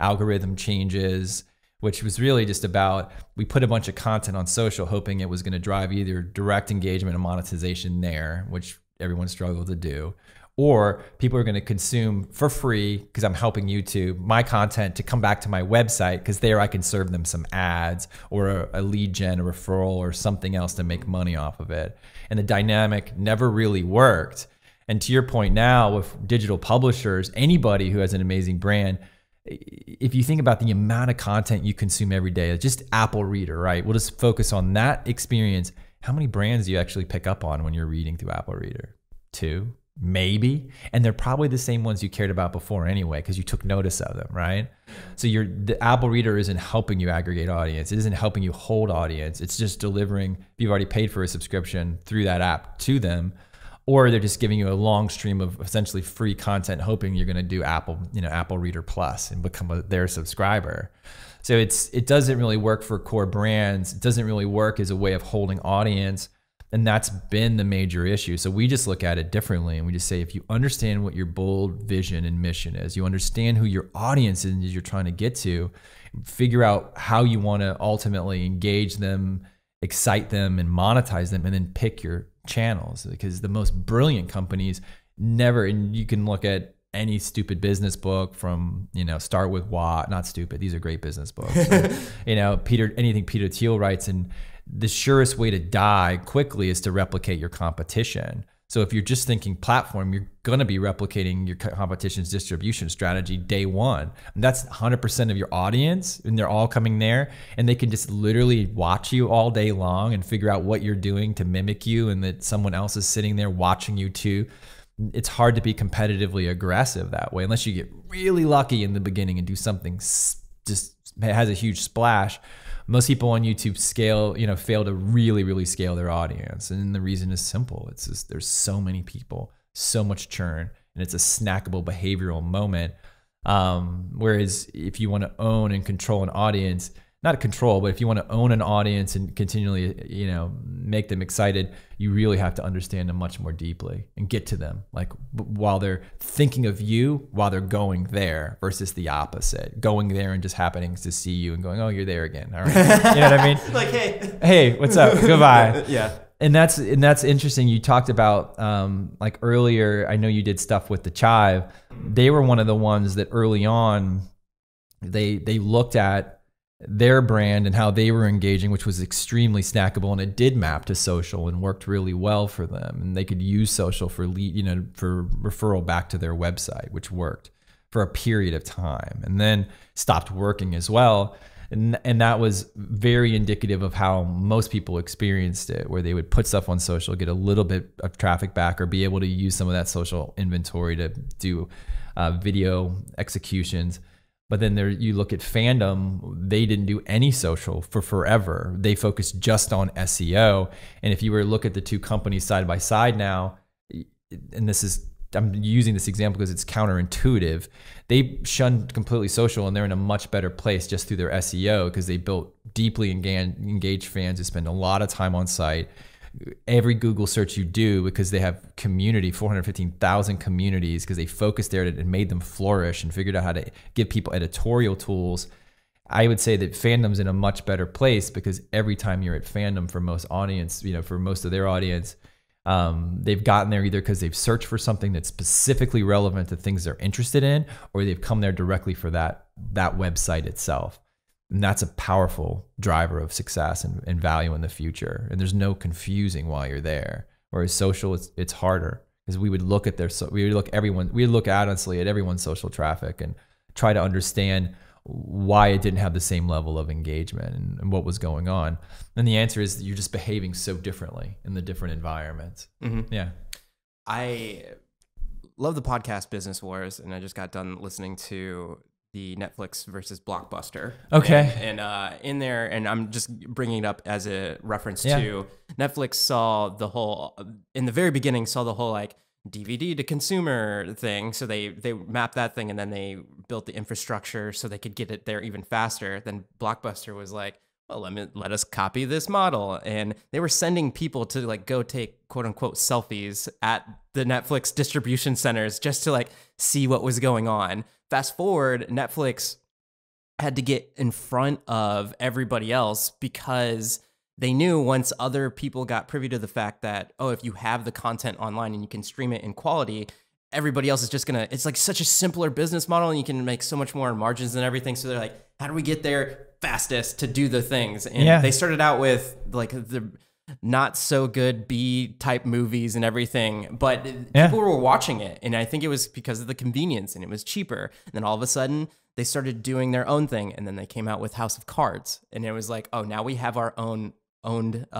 algorithm changes, which was really just about, we put a bunch of content on social hoping it was gonna drive either direct engagement and monetization there, which everyone struggled to do, or people are gonna consume for free, because I'm helping YouTube, my content to come back to my website, because there I can serve them some ads or a lead gen, a referral, or something else to make money off of it. And the dynamic never really worked. And to your point now with digital publishers, anybody who has an amazing brand, if you think about the amount of content you consume every day, just Apple Reader, right? We'll just focus on that experience. How many brands do you actually pick up on when you're reading through Apple Reader? 2, maybe. And they're probably the same ones you cared about before anyway, because you took notice of them, right? So the Apple Reader isn't helping you aggregate audience. It isn't helping you hold audience. It's just delivering, if you've already paid for a subscription through that app to them, or they're just giving you a long stream of essentially free content, hoping you're going to do Apple Reader Plus and become their subscriber. So it doesn't really work for core brands. It doesn't really work as a way of holding audience, and that's been the major issue. So we just look at it differently, and we just say, if you understand what your bold vision and mission is, you understand who your audience is you're trying to get to, figure out how you want to ultimately engage them, excite them, and monetize them, and then pick your channels. Because the most brilliant companies never, and you can look at any stupid business book from, Start With Why, not stupid, these are great business books. So, anything Peter Thiel writes, and the surest way to die quickly is to replicate your competition. So if you're just thinking platform, you're gonna be replicating your competition's distribution strategy day one. And that's 100% of your audience, and they're all coming there, and they can just literally watch you all day long and figure out what you're doing to mimic you, and that someone else is sitting there watching you too. It's hard to be competitively aggressive that way, unless you get really lucky in the beginning and do something just has a huge splash. Most people on YouTube fail to really, really scale their audience. And the reason is simple. It's just, there's so many people, so much churn, and it's a snackable behavioral moment. Whereas if you want to own and control an audience, not a control, but if you want to own an audience and continually, you know, make them excited, you really have to understand them much more deeply and get to them, like while they're thinking of you, while they're going there, versus the opposite, going there and just happening to see you and going, oh, you're there again. All right. You know what I mean? Like, hey, what's up? Goodbye. Yeah. And that's interesting. You talked about like earlier, I know you did stuff with the Chive. They were one of the ones that early on they looked at their brand and how they were engaging, which was extremely snackable, and it did map to social and worked really well for them. And they could use social for lead, you know, for referral back to their website, which worked for a period of time and then stopped working as well. And that was very indicative of how most people experienced it, where they would put stuff on social, get a little bit of traffic back, or be able to use some of that social inventory to do video executions. But then there, you look at Fandom, they didn't do any social for forever. They focused just on SEO. And if you were to look at the two companies side by side now, and this is, I'm using this example because it's counterintuitive. They shunned completely social and they're in a much better place just through their SEO, because they built deeply engaged fans who spend a lot of time on site. Every Google search you do, because they have community, 415,000 communities, because they focused there and made them flourish and figured out how to give people editorial tools. I would say that Fandom's in a much better place, because every time you're at Fandom for most audience, you know, for most of their audience, they've gotten there either because they've searched for something that's specifically relevant to things they're interested in, or they've come there directly for that website itself. And that's a powerful driver of success and value in the future. And there's no confusing while you're there. Whereas social, it's harder, because we would look at honestly at everyone's social traffic and try to understand why it didn't have the same level of engagement and what was going on. And the answer is that you're just behaving so differently in the different environments. Mm-hmm. Yeah. I love the podcast Business Wars, and I just got done listening to the Netflix versus Blockbuster. Okay. And in there, and I'm just bringing it up as a reference to Netflix saw the whole, in the very beginning, saw the whole like, DVD to consumer thing. So they mapped that thing, and then they built the infrastructure so they could get it there even faster. Then Blockbuster was like, well, let us copy this model. And they were sending people to like go take quote unquote selfies at the Netflix distribution centers just to like see what was going on. Fast forward, Netflix had to get in front of everybody else, because they knew once other people got privy to the fact that, oh, if you have the content online and you can stream it in quality, everybody else is just going to, it's like such a simpler business model, and you can make so much more margins and everything. So they're like, how do we get there fastest to do the things? And they started out with like the not so good B type movies and everything, but people were watching it. And I think it was because of the convenience, and it was cheaper. And then all of a sudden, they started doing their own thing. And then they came out with House of Cards. And it was like, oh, now we have our owned real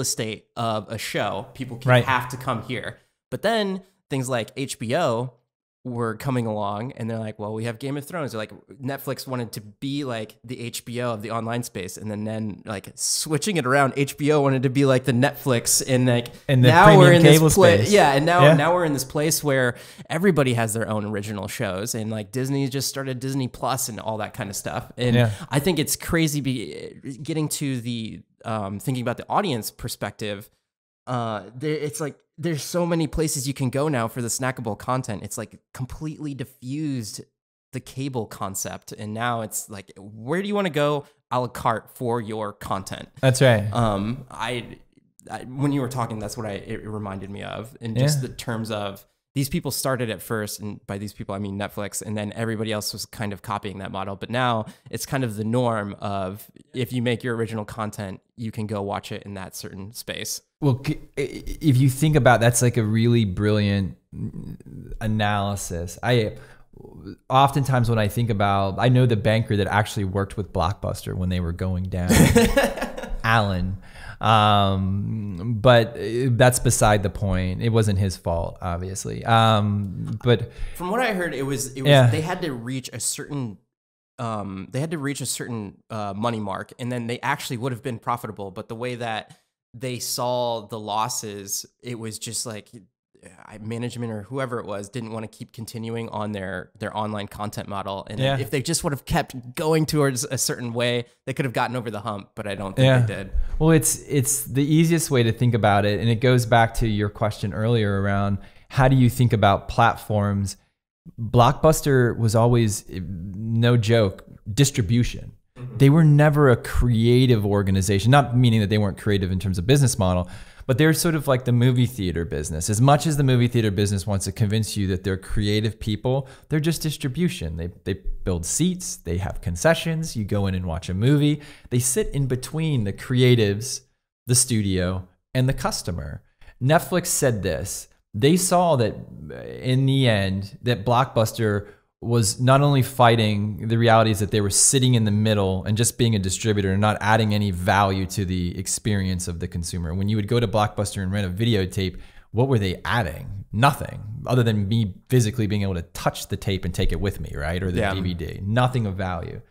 estate of a show. People have to come here. But then things like HBO were coming along, and they're like, well, we have Game of Thrones. They're like, Netflix wanted to be like the HBO of the online space, and then like switching it around, HBO wanted to be like the Netflix, and like, and now we're in this place. Yeah, and now we're in this place where everybody has their own original shows, and like Disney just started Disney Plus and all that kind of stuff. And I think it's crazy getting to the thinking about the audience perspective. It's like there's so many places you can go now for the snackable content. It's like completely diffused the cable concept, and now it's like, where do you want to go a la carte for your content? That's right. I when you were talking, that's what it reminded me of, and just the terms of these people started at first, and by these people I mean Netflix, and then everybody else was kind of copying that model. But now it's kind of the norm of, if you make your original content, you can go watch it in that certain space. Well, if you think about, that's like a really brilliant analysis. I oftentimes when I think about, I know the banker that actually worked with Blockbuster when they were going down, Alan. But that's beside the point. It wasn't his fault, obviously. But from what I heard, it was they had to reach a certain money mark, and then they actually would have been profitable. But the way that they saw the losses, it was just like, management or whoever it was didn't want to keep continuing on their online content model. And if they just would have kept going towards a certain way, they could have gotten over the hump, but I don't think they did. Well, it's the easiest way to think about it. And it goes back to your question earlier around how do you think about platforms? Blockbuster was always, no joke, distribution. They were never a creative organization, not meaning that they weren't creative in terms of business model, but they're sort of like the movie theater business. As much as the movie theater business wants to convince you that they're creative people, they're just distribution. They build seats, they have concessions, you go in and watch a movie. They sit in between the creatives, the studio, and the customer. Netflix said this. They saw that in the end, that Blockbuster was not only fighting the realities that they were sitting in the middle and just being a distributor and not adding any value to the experience of the consumer. When you would go to Blockbuster and rent a videotape, what were they adding? Nothing, other than me physically being able to touch the tape and take it with me, right? Or the DVD, nothing of value.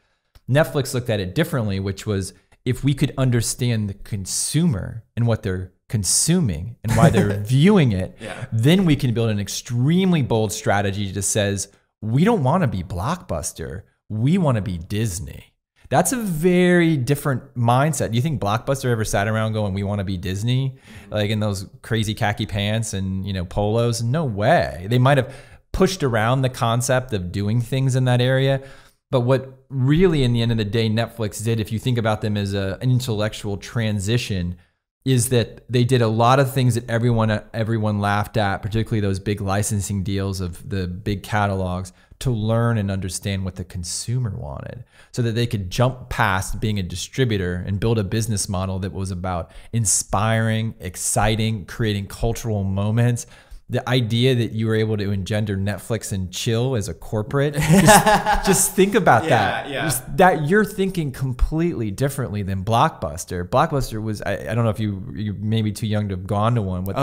Netflix looked at it differently, which was if we could understand the consumer and what they're consuming and why they're viewing it, then we can build an extremely bold strategy that says, we don't want to be Blockbuster. We want to be Disney. That's a very different mindset. Do you think Blockbuster ever sat around going, we want to be Disney? Like in those crazy khaki pants and, you know, polos? No way. They might have pushed around the concept of doing things in that area. But what really, in the end of the day, Netflix did, if you think about them as an intellectual transition, is that they did a lot of things that everyone laughed at, particularly those big licensing deals of the big catalogs, to learn and understand what the consumer wanted so that they could jump past being a distributor and build a business model that was about inspiring, exciting, creating cultural moments. The idea that you were able to engender Netflix and chill as a corporate, just think about that. Just that you're thinking completely differently than Blockbuster. Blockbuster was, I don't know if you maybe too young to have gone to one. What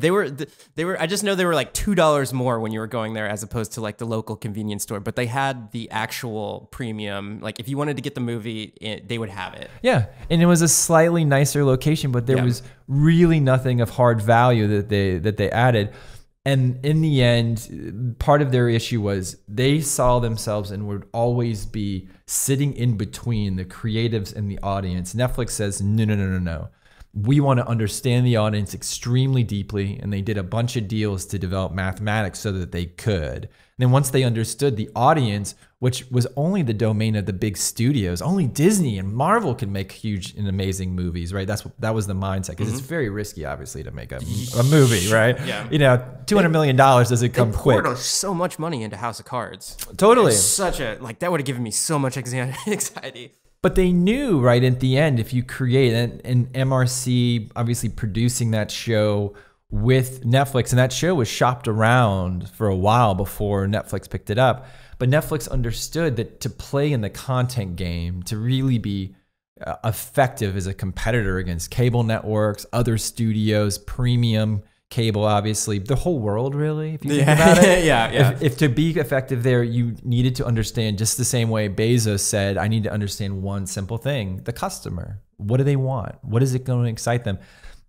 they were. I just know they were like $2 more when you were going there as opposed to like the local convenience store. But they had the actual premium. Like if you wanted to get the movie, they would have it. Yeah, and it was a slightly nicer location, but there was really nothing of hard value that they added. And in the end, part of their issue was they saw themselves and would always be sitting in between the creatives and the audience. Netflix says, no, no, no, no, no. We want to understand the audience extremely deeply. And they did a bunch of deals to develop mathematics so that they could. And then once they understood the audience, which was only the domain of the big studios, only Disney and Marvel can make huge and amazing movies, right? That was the mindset, because it's very risky, obviously, to make a movie, right? You know, $200 million doesn't come quick. They poured so much money into House of Cards. Totally. Such a, like, that would have given me so much anxiety. But they knew right at the end, if you create an MRC, obviously producing that show with Netflix, and that show was shopped around for a while before Netflix picked it up. But Netflix understood that to play in the content game, to really be effective as a competitor against cable networks, other studios, premium cable, obviously, the whole world, really, if you think about it. If to be effective there, you needed to understand, just the same way Bezos said, I need to understand one simple thing, the customer. What do they want? What is it going to excite them?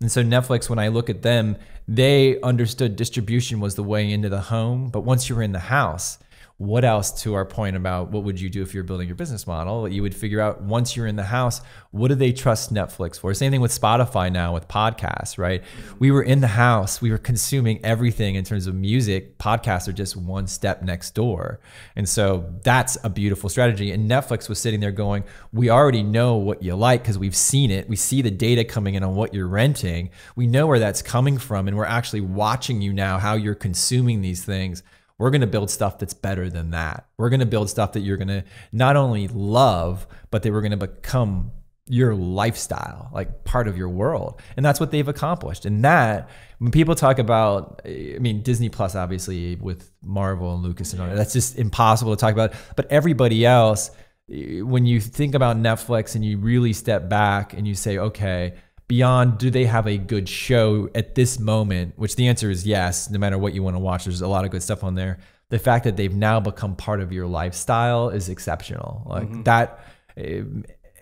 And so Netflix, when I look at them, they understood distribution was the way into the home. But once you were in the house, what else, to our point about what would you do if you're building your business model, you would figure out once you're in the house, what do they trust Netflix for? Same thing with Spotify now with podcasts, right? We were in the house, we were consuming everything in terms of music. Podcasts are just one step next door. And so that's a beautiful strategy. And Netflix was sitting there going, we already know what you like because we've seen it. We see the data coming in on what you're renting. We know where that's coming from. And we're actually watching you now, how you're consuming these things. We're going to build stuff that's better than that. We're going to build stuff that you're going to not only love, but they were going to become your lifestyle, like part of your world. And that's what they've accomplished. And that, when people talk about, I mean, Disney Plus, obviously, with Marvel and Lucas and all that, that's just impossible to talk about. But everybody else, when you think about Netflix and you really step back and you say, okay, beyond do they have a good show at this moment, which the answer is yes, no matter what you want to watch, there's a lot of good stuff on there. The fact that they've now become part of your lifestyle is exceptional. Like that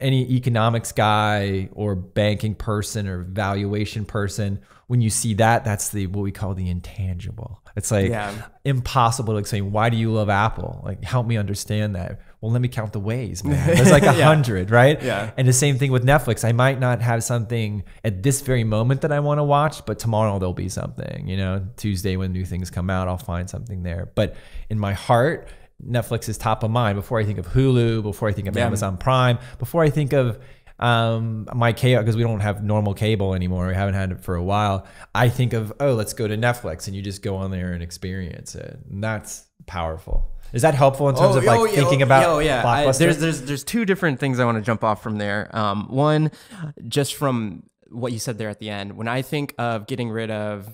any economics guy or banking person or valuation person, when you see that, that's the what we call the intangible. It's like impossible to explain. Why do you love Apple? Like, help me understand that. Well, let me count the ways, man. There's like 100, right? Yeah. And the same thing with Netflix. I might not have something at this very moment that I want to watch, but tomorrow there'll be something, you know, Tuesday when new things come out, I'll find something there. But in my heart, Netflix is top of mind before I think of Hulu, before I think of Amazon Prime, before I think of my cable, because we don't have normal cable anymore. We haven't had it for a while. I think of, oh, let's go to Netflix, and you just go on there and experience it. And that's powerful. Is that helpful in terms of thinking about Blockbuster? There's two different things I want to jump off from there. One, just from what you said there at the end, when I think of getting rid of,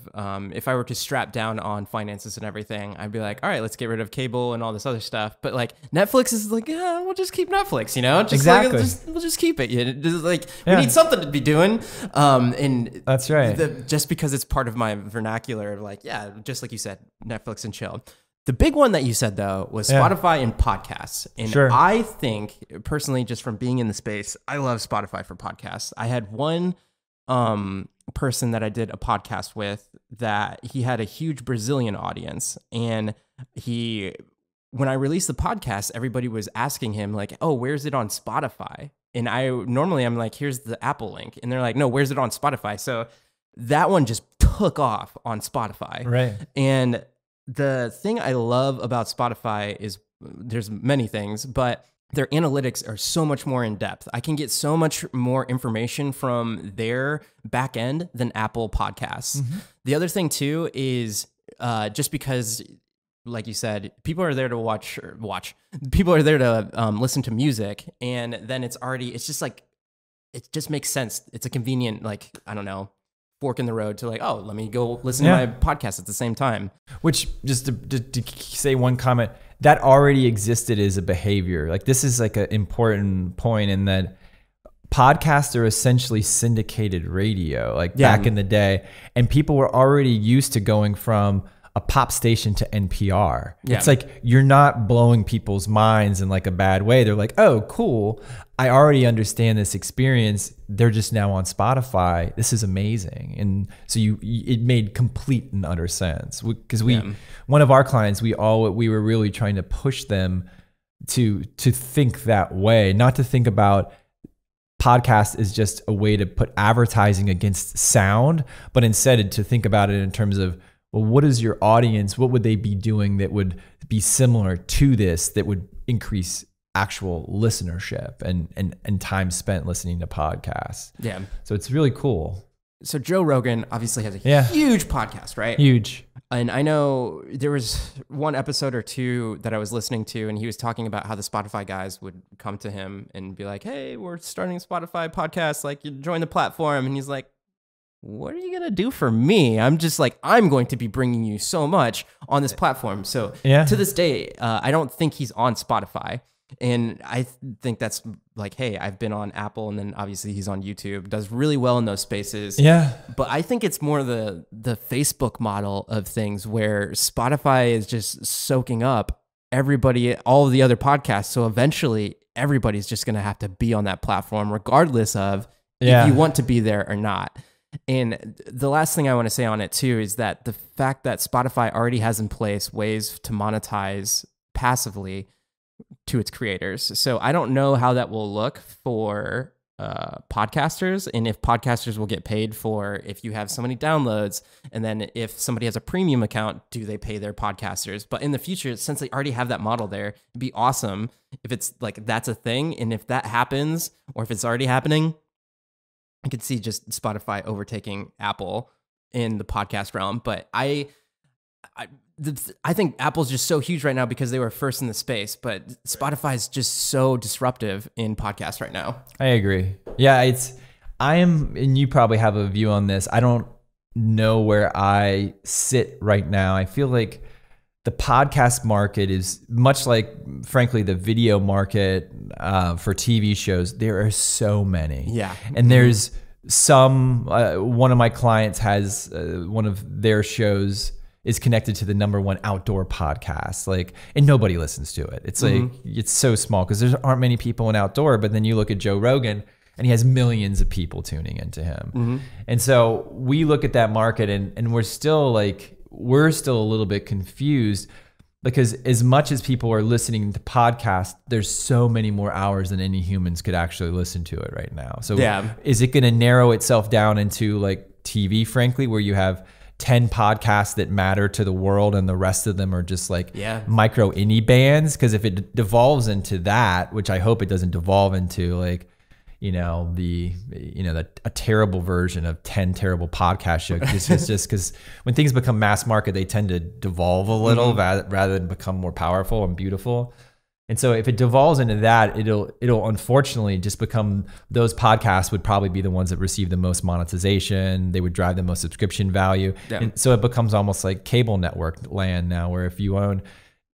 if I were to strap down on finances and everything, I'd be like, all right, let's get rid of cable and all this other stuff. But like Netflix is like, yeah, we'll just keep Netflix, you know, just like, we'll just keep it. We need something to be doing. And that's right. Just because it's part of my vernacular, like, yeah, just like you said, Netflix and chill. The big one that you said, though, was Spotify and podcasts. And I think personally, just from being in the space, I love Spotify for podcasts. I had one person that I did a podcast with that he had a huge Brazilian audience. And he, when I released the podcast, everybody was asking him like, oh, where's it on Spotify? And I normally I'm like, here's the Apple link. And they're like, no, where's it on Spotify? So that one just took off on Spotify. Right. And the thing I love about Spotify is there's many things, but their analytics are so much more in depth. I can get so much more information from their back end than Apple Podcasts. Mm-hmm. The other thing too is just because, like you said, people are there to watch. People are there to listen to music, and then it's just like, it just makes sense. It's a convenient, like, I don't know, fork in the road to like, oh, let me go listen to my podcast at the same time. Which, just to say one comment, that already existed as a behavior. Like, this is like an important point in that podcasts are essentially syndicated radio, like back in the day. And people were already used to going from a pop station to NPR. Yeah. It's like, you're not blowing people's minds in like a bad way. They're like, oh, cool. I already understand this experience. They're just now on Spotify. This is amazing. And so it made complete and utter sense. Because one of our clients, we were really trying to push them to think that way, not to think about podcast is just a way to put advertising against sound, but instead to think about it in terms of, well, what is your audience? What would they be doing that would be similar to this that would increase actual listenership and time spent listening to podcasts? Yeah. So it's really cool. So Joe Rogan obviously has a huge podcast, right? Huge. And I know there was one episode or two that I was listening to, and he was talking about how the Spotify guys would come to him and be like, hey, we're starting a Spotify podcast. Like, you join the platform. And he's like, what are you going to do for me? I'm just like, I'm going to be bringing you so much on this platform. So to this day, I don't think he's on Spotify. And I think that's like, hey, I've been on Apple, and then obviously he's on YouTube, does really well in those spaces. Yeah. But I think it's more the Facebook model of things where Spotify is just soaking up everybody, all of the other podcasts. So eventually everybody's just going to have to be on that platform regardless of if you want to be there or not. And the last thing I want to say on it too is that the fact that Spotify already has in place ways to monetize passively to its creators. So I don't know how that will look for podcasters, and if podcasters will get paid for if you have so many downloads, and then if somebody has a premium account, do they pay their podcasters? But in the future, since they already have that model there, it'd be awesome if it's like that's a thing, and if that happens, or if it's already happening, I could see just Spotify overtaking Apple in the podcast realm. But I think Apple's just so huge right now because they were first in the space, but Spotify is just so disruptive in podcasts right now. I agree. Yeah, and you probably have a view on this. I don't know where I sit right now. I feel like the podcast market is much like, frankly, the video market for TV shows. There are so many. Yeah. And there's some, one of my clients has one of their shows is connected to the #1 outdoor podcast, like, and nobody listens to it. It's like, it's so small because there aren't many people in outdoor, but then you look at Joe Rogan and he has millions of people tuning into him. And so we look at that market and we're still a little bit confused, because as much as people are listening to podcasts, there's so many more hours than any humans could actually listen to it right now. So is it going to narrow itself down into like TV, frankly, where you have 10 podcasts that matter to the world and the rest of them are just like micro indie bands? Because if it devolves into that, which I hope it doesn't devolve into, like, a terrible version of 10 terrible podcast shows. It's just because when things become mass market, they tend to devolve a little rather than become more powerful and beautiful. And so if it devolves into that, it'll unfortunately just become, those podcasts would probably be the ones that receive the most monetization. They would drive the most subscription value. And so it becomes almost like cable network land now, where if you own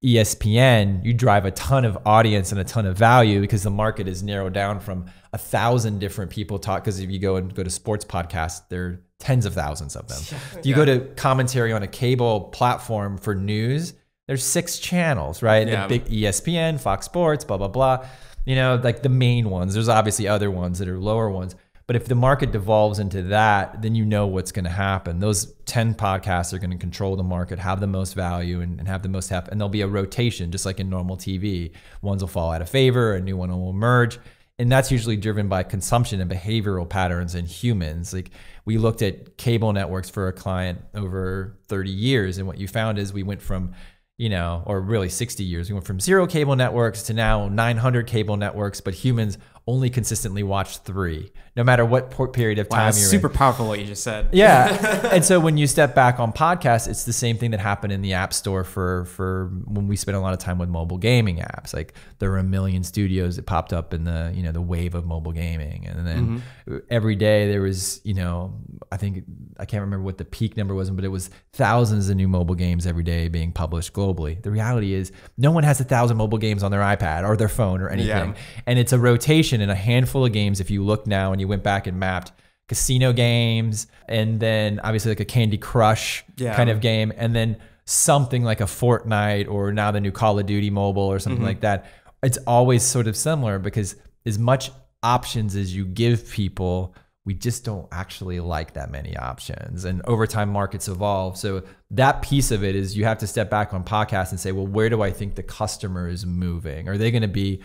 ESPN, you drive a ton of audience and a ton of value, because the market is narrowed down from 1,000 different people talk. Because if you go to sports podcasts, there are tens of thousands of them. You go to commentary on a cable platform for news, there's 6 channels, right? The big ESPN, Fox Sports, blah, blah, blah. You know, like the main ones. There's obviously other ones that are lower ones. But if the market devolves into that, then you know what's going to happen. Those 10 podcasts are going to control the market, have the most value, and have the most heft. And there'll be a rotation, just like in normal TV. Ones will fall out of favor, a new one will emerge. And that's usually driven by consumption and behavioral patterns in humans. Like, we looked at cable networks for a client over 30 years. And what you found is we went from, you know, or really 60 years, we went from 0 cable networks to now 900 cable networks, but humans only consistently watch 3, no matter what period of time you're super in. Powerful what you just said. Yeah. And so when you step back on podcasts, it's the same thing that happened in the app store for when we spent a lot of time with mobile gaming apps. Like, there were a million studios that popped up in the, you know, the wave of mobile gaming. And then every day there was, you know, I can't remember what the peak number was, but it was thousands of new mobile games every day being published globally. The reality is no one has 1,000 mobile games on their iPad or their phone or anything. And it's a rotation in a handful of games. If you look now and you went back and mapped casino games, and then obviously like a Candy Crush kind of game, and then something like a Fortnite, or now the new Call of Duty mobile or something like that, it's always sort of similar, because as much options as you give people, we just don't actually like that many options. And over time, markets evolve. So that piece of it is, you have to step back on podcasts and say, well, where do I think the customer is moving? Are they going to be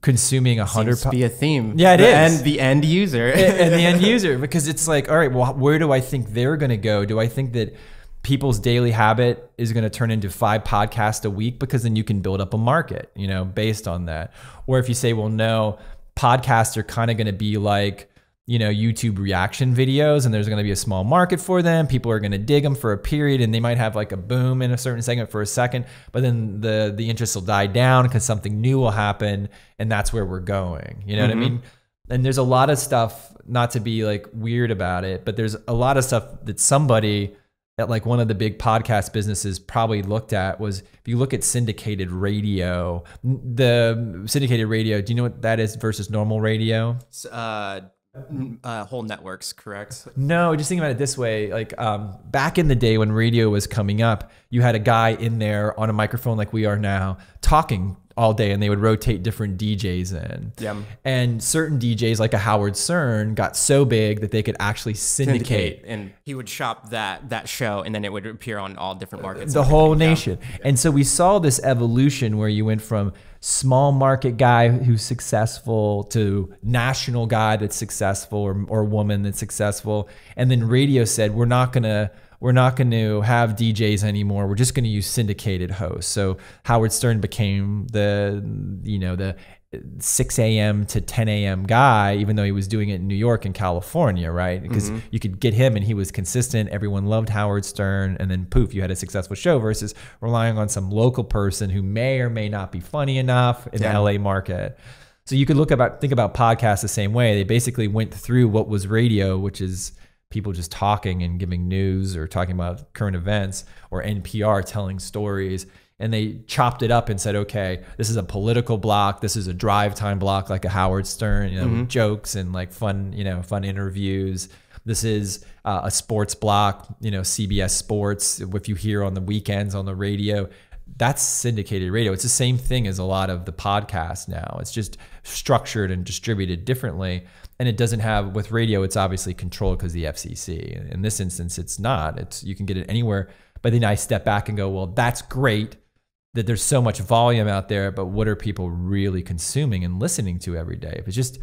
consuming 100? Seems to be a theme. Yeah, it is. And the end user. And the end user, because it's like, all right, well, where do I think they're going to go? Do I think that people's daily habit is going to turn into 5 podcasts a week? Because then you can build up a market, you know, based on that. Or if you say, well, no, podcasts are kind of going to be like, you know, YouTube reaction videos, and there's going to be a small market for them. People are going to dig them for a period, and they might have like a boom in a certain segment for a second, but then the interest will die down because something new will happen, and that's where we're going. You know what I mean? And there's a lot of stuff, not to be like weird about it, but there's a lot of stuff that somebody at like one of the big podcast businesses probably looked at. Was, if you look at syndicated radio, the syndicated radio, do you know what that is versus normal radio? Whole networks, correct? No, just think about it this way. Like, back in the day when radio was coming up, you had a guy in there on a microphone like we are now talking all day, and they would rotate different DJs in. And certain DJs, like a Howard Stern, got so big that they could actually syndicate. And he would shop that show, and then it would appear on all different markets. The whole nation. And so we saw this evolution where you went from small market guy who's successful to national guy that's successful, or woman that's successful. And then radio said, we're not going to have DJs anymore. We're just going to use syndicated hosts. So Howard Stern became the 6 a.m. to 10 a.m. guy, even though he was doing it in New York and California, right? Because you could get him and he was consistent. Everyone loved Howard Stern. And then poof, you had a successful show, versus relying on some local person who may or may not be funny enough in the LA market. So you could think about podcasts the same way. They basically went through what was radio, which is people just talking and giving news or talking about current events, or NPR telling stories. And they chopped it up and said, okay, this is a political block. This is a drive time block, like a Howard Stern, you know, with jokes and like fun interviews. This is a sports block, you know, CBS Sports. If you hear on the weekends on the radio, that's syndicated radio. It's the same thing as a lot of the podcasts now. It's just structured and distributed differently. And it doesn't have, with radio, it's obviously controlled because the FCC. In this instance, it's not. It's, you can get it anywhere. But then I step back and go, well, that's great that there's so much volume out there, but what are people really consuming and listening to every day? If it's just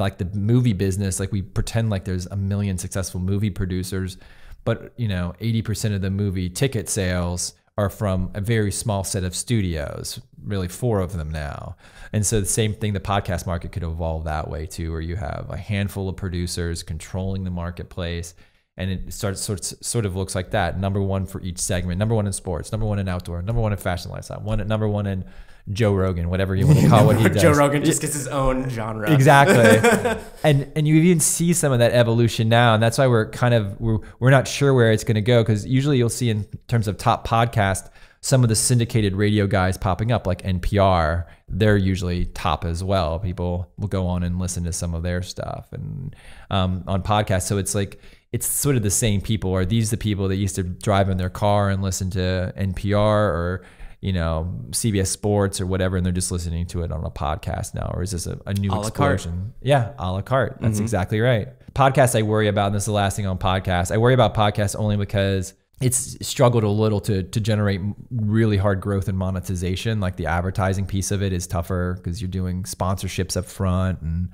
like the movie business, like we pretend like there's a million successful movie producers, but you know, 80% of the movie ticket sales are from a very small set of studios, really 4 of them now. And so the same thing, the podcast market could evolve that way too, where you have a handful of producers controlling the marketplace, and it starts sort of looks like that. #1 for each segment, #1 in sports, #1 in outdoor, #1 in fashion lifestyle, #1 in Joe Rogan, whatever you want to call what he does. Joe Rogan just gets his own genre. Exactly. and you even see some of that evolution now, and that's why we're kind of we're not sure where it's going to go, because usually you'll see in terms of top podcast some of the syndicated radio guys popping up, like NPR. They're usually top as well. People will go on and listen to some of their stuff and on podcasts. So it's like, it's sort of the same people. Are these the people that used to drive in their car and listen to NPR or, you know, CBS Sports or whatever, and they're just listening to it on a podcast now? Or is this a new explosion? Yeah, a la carte. That's exactly right. Podcasts I worry about, and this is the last thing on podcasts. I worry about podcasts only because it's struggled a little to generate really hard growth and monetization. Like the advertising piece of it is tougher because you're doing sponsorships up front, and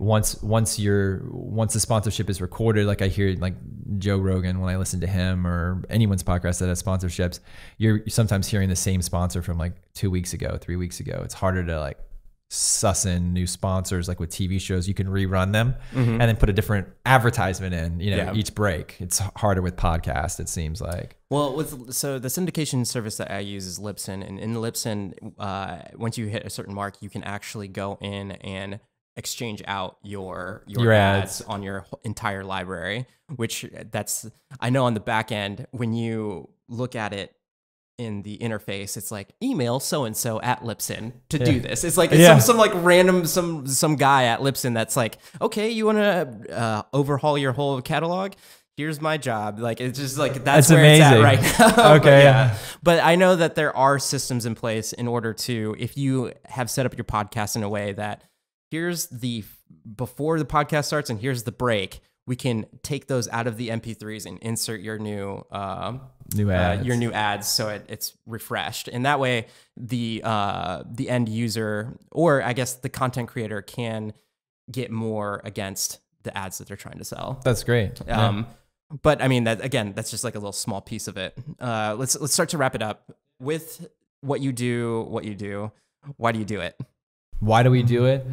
once the sponsorship is recorded, like I hear like Joe Rogan, when I listen to him or anyone's podcast that has sponsorships, you're sometimes hearing the same sponsor from like 2 weeks ago, 3 weeks ago. It's harder to like suss in new sponsors. Like with TV shows, you can rerun them and then put a different advertisement in, you know, each break. It's harder with podcasts, it seems like. Well, so the syndication service that I use is Libsyn, and in Libsyn, once you hit a certain mark, you can actually go in and exchange out your ads on your entire library, which that's, I know on the back end, when you look at it in the interface, it's like email so-and-so at Libsyn to do this. It's like it's some like random, some guy at Libsyn that's like, okay, you want to overhaul your whole catalog? Here's my job. Like, it's just like, that's where amazing. It's at right now. Okay. But, yeah. But I know that there are systems in place in order to, if you have set up your podcast in a way that here's the, before the podcast starts and here's the break, we can take those out of the MP3s and insert your new ads, so it's refreshed, and that way the end user, or I guess the content creator, can get more against the ads that they're trying to sell. That's great. But I mean, that again, that's just like a little small piece of it. Let's start to wrap it up with what you do. Why do you do it? Why do we do it?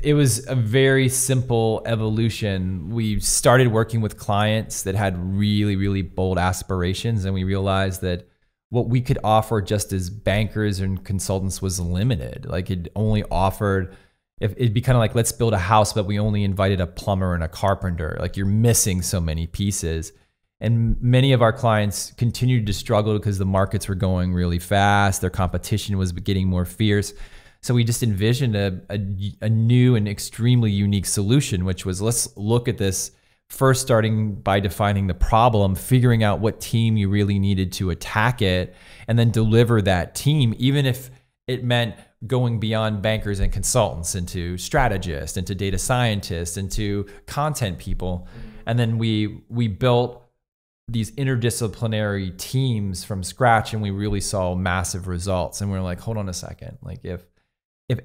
It was a very simple evolution. We started working with clients that had really, really bold aspirations, and we realized that what we could offer just as bankers and consultants was limited. Like, it only offered, if it'd be kind of like, let's build a house, but we only invited a plumber and a carpenter. Like, you're missing so many pieces. And many of our clients continued to struggle because the markets were going really fast. Their competition was getting more fierce. So we just envisioned a new and extremely unique solution, which was, let's look at this first starting by defining the problem, figuring out what team you really needed to attack it, and then deliver that team, even if it meant going beyond bankers and consultants into strategists, into data scientists, into content people. And then we built these interdisciplinary teams from scratch, and we really saw massive results. And we're like, hold on a second, like if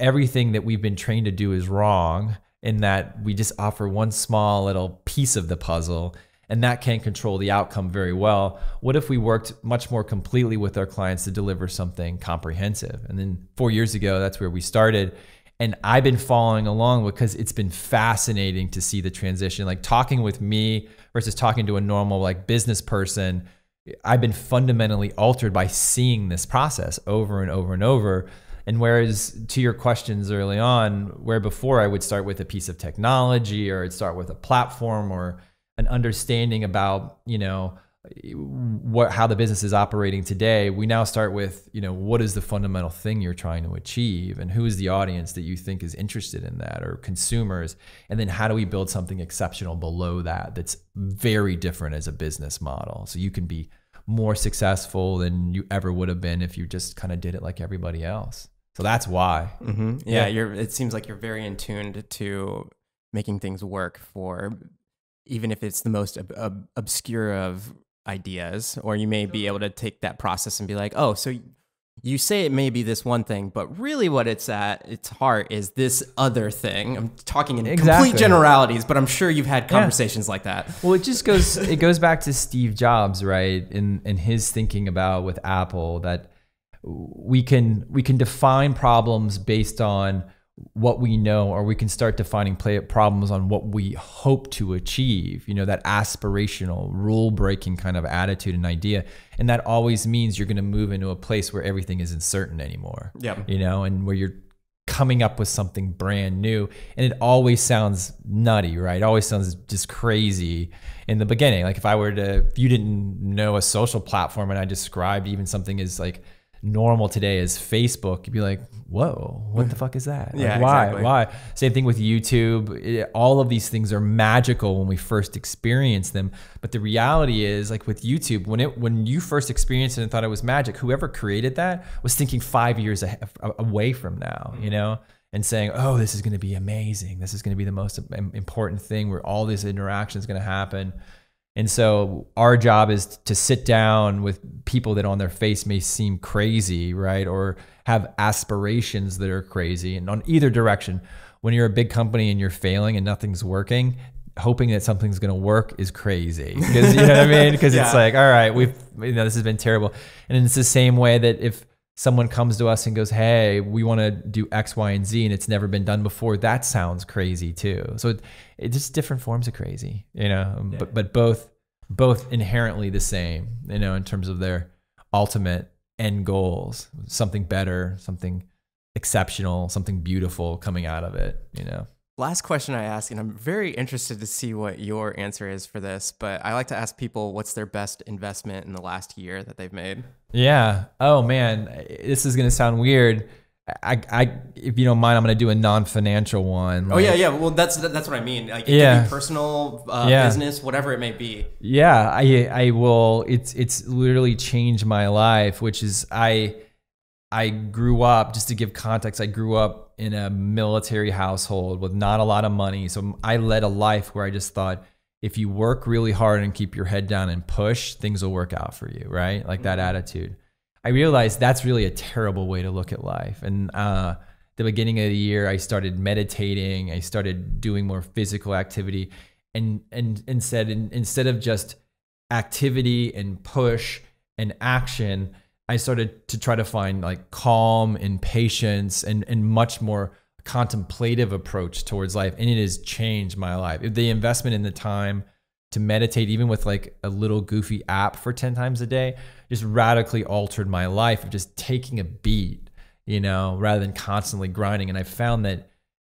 everything that we've been trained to do is wrong, in that we just offer one small little piece of the puzzle and that can control the outcome very well, what if we worked much more completely with our clients to deliver something comprehensive? And then 4 years ago, that's where we started. And I've been following along because it's been fascinating to see the transition, like talking with me versus talking to a normal like business person. I've been fundamentally altered by seeing this process over and over and over. And whereas to your questions early on, where before I would start with a piece of technology, or I'd start with a platform or an understanding about, you know, how the business is operating today, we now start with, you know, what is the fundamental thing you're trying to achieve, and who is the audience that you think is interested in that, or consumers, and then how do we build something exceptional below that that's very different as a business model, so you can be more successful than you ever would have been if you just kind of did it like everybody else. So that's why. Mm-hmm. Yeah, it seems like you're very in tune to making things work for, even if it's the most obscure of ideas, or you may be able to take that process and be like, oh, so you say it may be this one thing, but really what it's at its heart is this other thing. I'm talking in complete generalities, but I'm sure you've had conversations like that. Well, it just goes, it goes back to Steve Jobs, right? In his thinking about with Apple, that we can define problems based on what we know, or we can start defining problems on what we hope to achieve, you know, that aspirational, rule-breaking kind of attitude and idea. And that always means you're going to move into a place where everything isn't certain anymore, you know, and where you're coming up with something brand new. And it always sounds nutty, right? It always sounds just crazy in the beginning. Like if you didn't know a social platform and I described even something as like normal today as Facebook, you'd be like, whoa, what the fuck is that? Like, yeah, why? Exactly. Why? Same thing with YouTube. All of these things are magical when we first experience them. But the reality is, like with YouTube, when you first experienced it and thought it was magic, whoever created that was thinking 5 years away from now, you know, and saying, oh, this is going to be amazing. This is going to be the most important thing where all this interaction is going to happen. And so our job is to sit down with people that on their face may seem crazy, right? Or have aspirations that are crazy. And on either direction, when you're a big company and you're failing and nothing's working, hoping that something's going to work is crazy. Because you know what I mean? Because it's like, all right, you know, this has been terrible. And it's the same way that if someone comes to us and goes, hey, we want to do X, Y, and Z, and it's never been done before, that sounds crazy too. So it's just different forms of crazy, you know, but both inherently the same, you know, in terms of their ultimate end goals, something better, something exceptional, something beautiful coming out of it, you know. Last question I ask, and I'm very interested to see what your answer is for this, but I like to ask people what's their best investment in the last year that they've made. Yeah. Oh man, this is going to sound weird. If you don't mind, I'm going to do a non-financial one. Like, oh yeah. Yeah. Well, that's what I mean. Like it could be personal, business, whatever it may be. Yeah. I will, it's literally changed my life, which is, I grew up, just to give context, I grew up in a military household with not a lot of money. So I led a life where I just thought, if you work really hard and keep your head down and push, things will work out for you, right? Like that attitude. I realized that's really a terrible way to look at life. And the beginning of the year, I started meditating. I started doing more physical activity and said, instead of just activity and push and action, I started to try to find like calm and patience and much more contemplative approach towards life. And it has changed my life. The investment in the time to meditate, even with like a little goofy app for 10 times a day, just radically altered my life of just taking a beat, you know, rather than constantly grinding. And I found that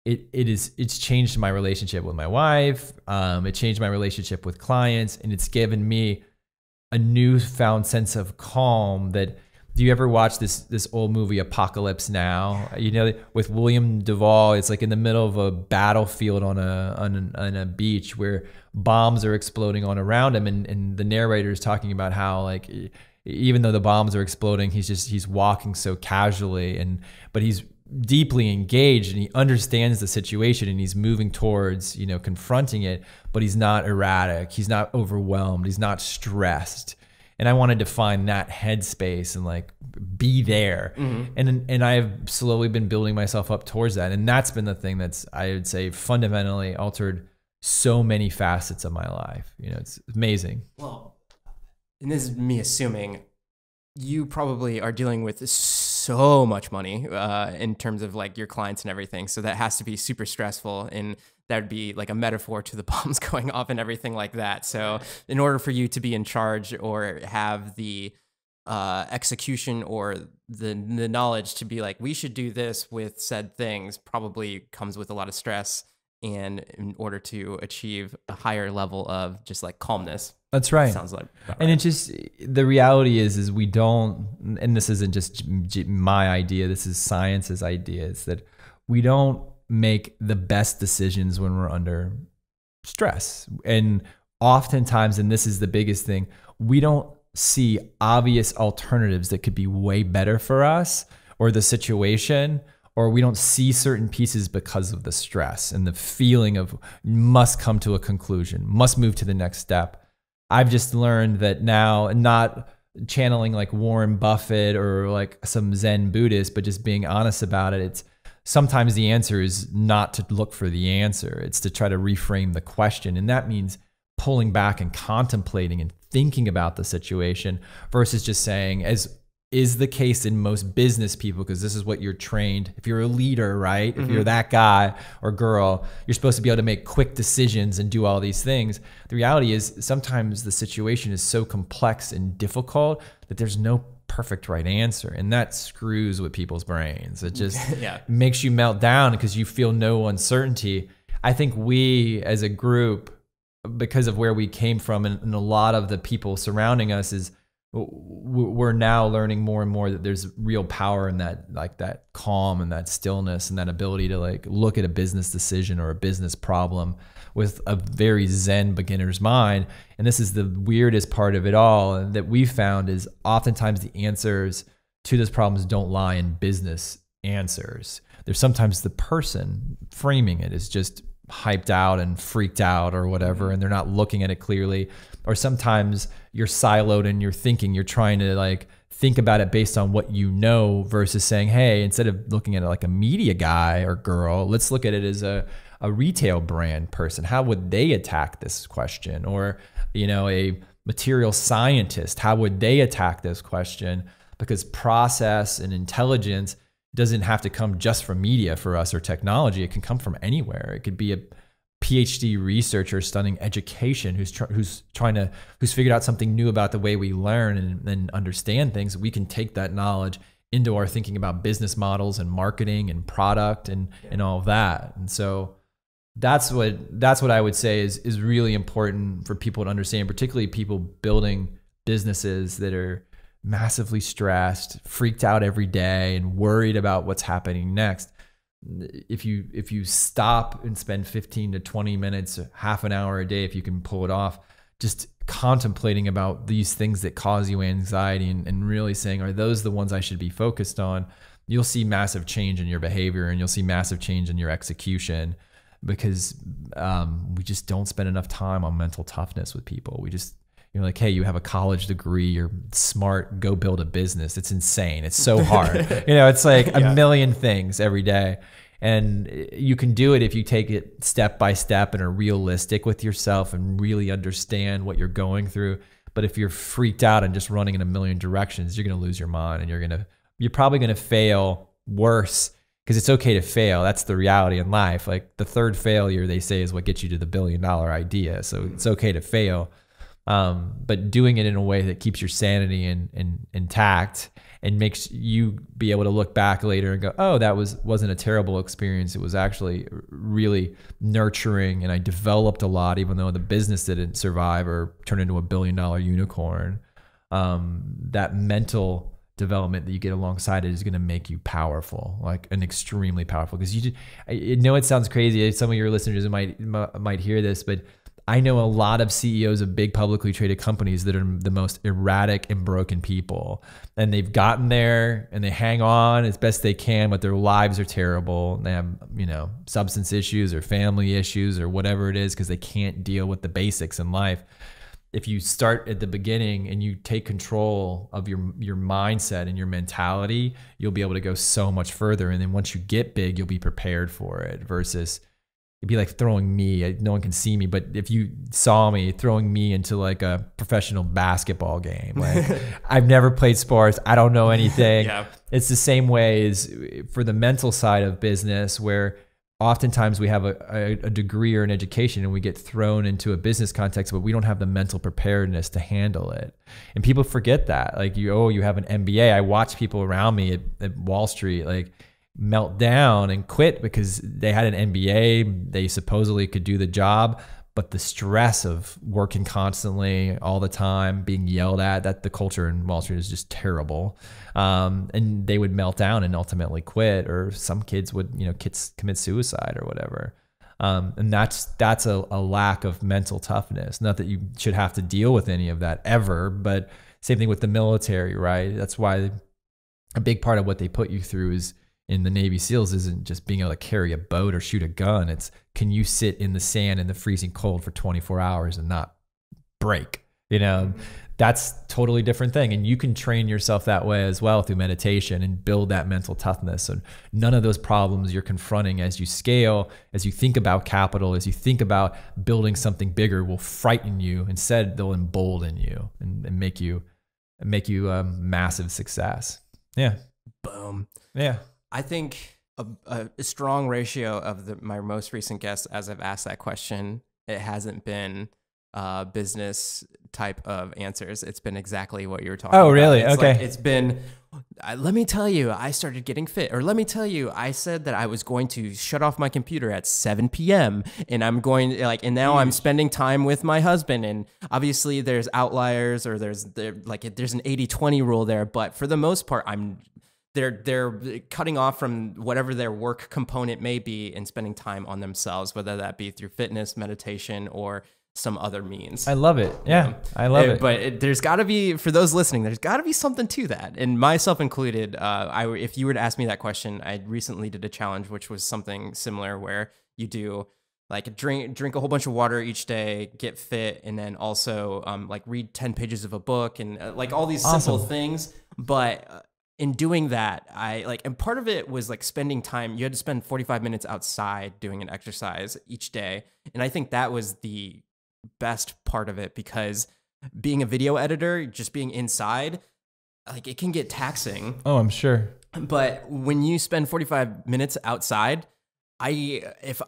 it's changed my relationship with my wife. It changed my relationship with clients, and it's given me a newfound sense of calm. That do you ever watch this old movie Apocalypse Now? You know, with William Duvall, it's like in the middle of a battlefield on a beach where bombs are exploding on around him, and the narrator is talking about how like even though the bombs are exploding, he's walking so casually, but he's deeply engaged and he understands the situation and he's moving towards, you know, confronting it, but he's not erratic. He's not overwhelmed. He's not stressed. And I wanted to find that headspace and like be there. Mm-hmm. And I've slowly been building myself up towards that. And that's been the thing that's, I would say, fundamentally altered so many facets of my life. You know, it's amazing. Well, and this is me assuming you probably are dealing with so much money in terms of like your clients and everything. So that has to be super stressful, and that would be like a metaphor to the bombs going off and everything like that. So in order for you to be in charge or have the execution or the knowledge to be like, we should do this with said things, probably comes with a lot of stress, and in order to achieve a higher level of just like calmness. That's right. Sounds like that, right? And it's just, the reality is we don't, and this isn't just my idea, this is science's idea, is that we don't make the best decisions when we're under stress. And oftentimes, and this is the biggest thing, we don't see obvious alternatives that could be way better for us or the situation, or we don't see certain pieces because of the stress and the feeling of must come to a conclusion, must move to the next step. I've just learned that now, not channeling like Warren Buffett or like some Zen Buddhist, but just being honest about it. It's sometimes the answer is not to look for the answer. It's to try to reframe the question. And that means pulling back and contemplating and thinking about the situation versus just saying, as is the case in most business people, because this is what you're trained. If you're a leader, right? Mm-hmm. If you're that guy or girl, you're supposed to be able to make quick decisions and do all these things. The reality is sometimes the situation is so complex and difficult that there's no perfect right answer. And that screws with people's brains. It just yeah. makes you melt down because you feel no uncertainty. I think we as a group, because of where we came from and a lot of the people surrounding us is, we're now learning more and more that there's real power in that, like that calm and that stillness and that ability to like look at a business decision or a business problem with a very Zen beginner's mind. And this is the weirdest part of it all that we found is oftentimes the answers to those problems don't lie in business answers. There's sometimes the person framing it is just hyped out and freaked out or whatever, and they're not looking at it clearly. Or sometimes you're siloed and you're thinking, you're trying to like think about it based on what you know versus saying, hey, instead of looking at it like a media guy or girl, let's look at it as a retail brand person. How would they attack this question? Or, you know, a material scientist, how would they attack this question? Because process and intelligence doesn't have to come just from media for us or technology. It can come from anywhere. It could be a PhD researcher studying education who's figured out something new about the way we learn and understand things. We can take that knowledge into our thinking about business models and marketing and product and all of that. And so that's what I would say is really important for people to understand, particularly people building businesses that are massively stressed, freaked out every day, and worried about what's happening next. If you stop and spend 15 to 20 minutes, half an hour a day, if you can pull it off, just contemplating about these things that cause you anxiety and really saying, are those the ones I should be focused on? You'll see massive change in your behavior and you'll see massive change in your execution, because we just don't spend enough time on mental toughness with people. We just, you're like, hey, you have a college degree, you're smart, go build a business. It's insane. It's so hard. You know, it's like a million things every day. And you can do it if you take it step by step and are realistic with yourself and really understand what you're going through. But if you're freaked out and just running in a million directions, you're going to lose your mind and you're probably going to fail worse, because it's okay to fail. That's the reality in life. Like the third failure, they say, is what gets you to the billion-dollar idea. So it's okay to fail. But doing it in a way that keeps your sanity intact and makes you be able to look back later and go, oh, that wasn't a terrible experience. It was actually really nurturing, and I developed a lot, even though the business didn't survive or turn into a billion-dollar unicorn. That mental development that you get alongside it is going to make you powerful, like an extremely powerful. Because I know it sounds crazy. Some of your listeners might hear this, but I know a lot of CEOs of big publicly traded companies that are the most erratic and broken people, and they've gotten there and they hang on as best they can, but their lives are terrible. They have, you know, substance issues or family issues or whatever it is, because they can't deal with the basics in life. If you start at the beginning and you take control of your mindset and your mentality, you'll be able to go so much further. And then once you get big, you'll be prepared for it versus... It'd be like throwing me, no one can see me, but if you saw me throwing me into like a professional basketball game, like I've never played sports, I don't know anything. Yeah. It's the same way as for the mental side of business, where oftentimes we have a degree or an education and we get thrown into a business context, but we don't have the mental preparedness to handle it. And people forget that. Like you have an MBA. I watch people around me at Wall Street, like, melt down and quit because they had an MBA, they supposedly could do the job, But the stress of working constantly all the time, being yelled at, that the culture in Wall Street is just terrible. And they would melt down and ultimately quit, or some kids would, kids commit suicide or whatever. And that's a lack of mental toughness. Not that you should have to deal with any of that ever, but same thing with the military, right? That's why a big part of what they put you through is in the Navy SEALs isn't just being able to carry a boat or shoot a gun. It's, can you sit in the sand in the freezing cold for 24 hours and not break? That's totally different thing. And you can train yourself that way as well through meditation and build that mental toughness. So none of those problems you're confronting as you scale, as you think about capital, as you think about building something bigger will frighten you. Instead, they'll embolden you and make you a massive success. Yeah. Boom. Yeah. I think a strong ratio of my most recent guests, as I've asked that question, it hasn't been business type of answers. It's been exactly what you were talking about. Oh, really? It's okay. Like, it's been, let me tell you, I started getting fit, or let me tell you, I said that I was going to shut off my computer at 7 p.m. and I'm going and now I'm spending time with my husband. And obviously there's outliers, or there's an 80-20 rule there. But for the most part, they're cutting off from whatever their work component may be and spending time on themselves, whether that be through fitness, meditation, or some other means. I love it. Yeah, I love it. But there's got to be, for those listening, there's got to be something to that. And myself included, if you were to ask me that question, I recently did a challenge, which was something similar, where you do drink a whole bunch of water each day, get fit, and then also read 10 pages of a book, and all these simple things. But in doing that, and part of it was spending time. You had to spend 45 minutes outside doing an exercise each day. And I think that was the best part of it, because being a video editor, just being inside, it can get taxing. Oh, I'm sure. But when you spend 45 minutes outside, once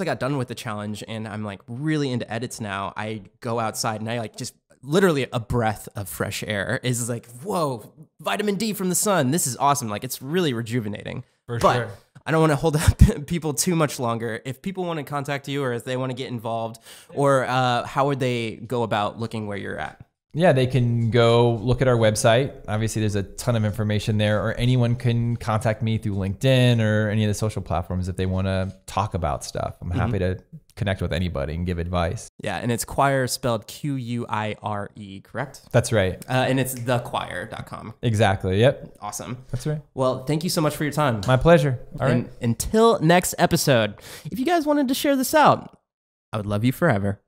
I got done with the challenge and I'm really into edits now, I go outside and I just literally a breath of fresh air is whoa, vitamin D from the sun. This is awesome. It's really rejuvenating. For sure. I don't want to hold up people too much longer. If people want to contact you, or if they want to get involved, or how would they go about looking where you're at? Yeah, they can go look at our website. Obviously, there's a ton of information there, or anyone can contact me through LinkedIn or any of the social platforms if they want to talk about stuff. I'm happy to connect with anybody and give advice. Yeah, and it's Quire, spelled Q-U-I-R-E, correct? That's right. And it's thequire.com. Exactly, yep. Awesome. That's right. Well, thank you so much for your time. My pleasure. All right. Until next episode, if you guys wanted to share this out, I would love you forever.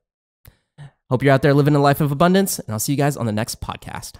Hope you're out there living a life of abundance, and I'll see you guys on the next podcast.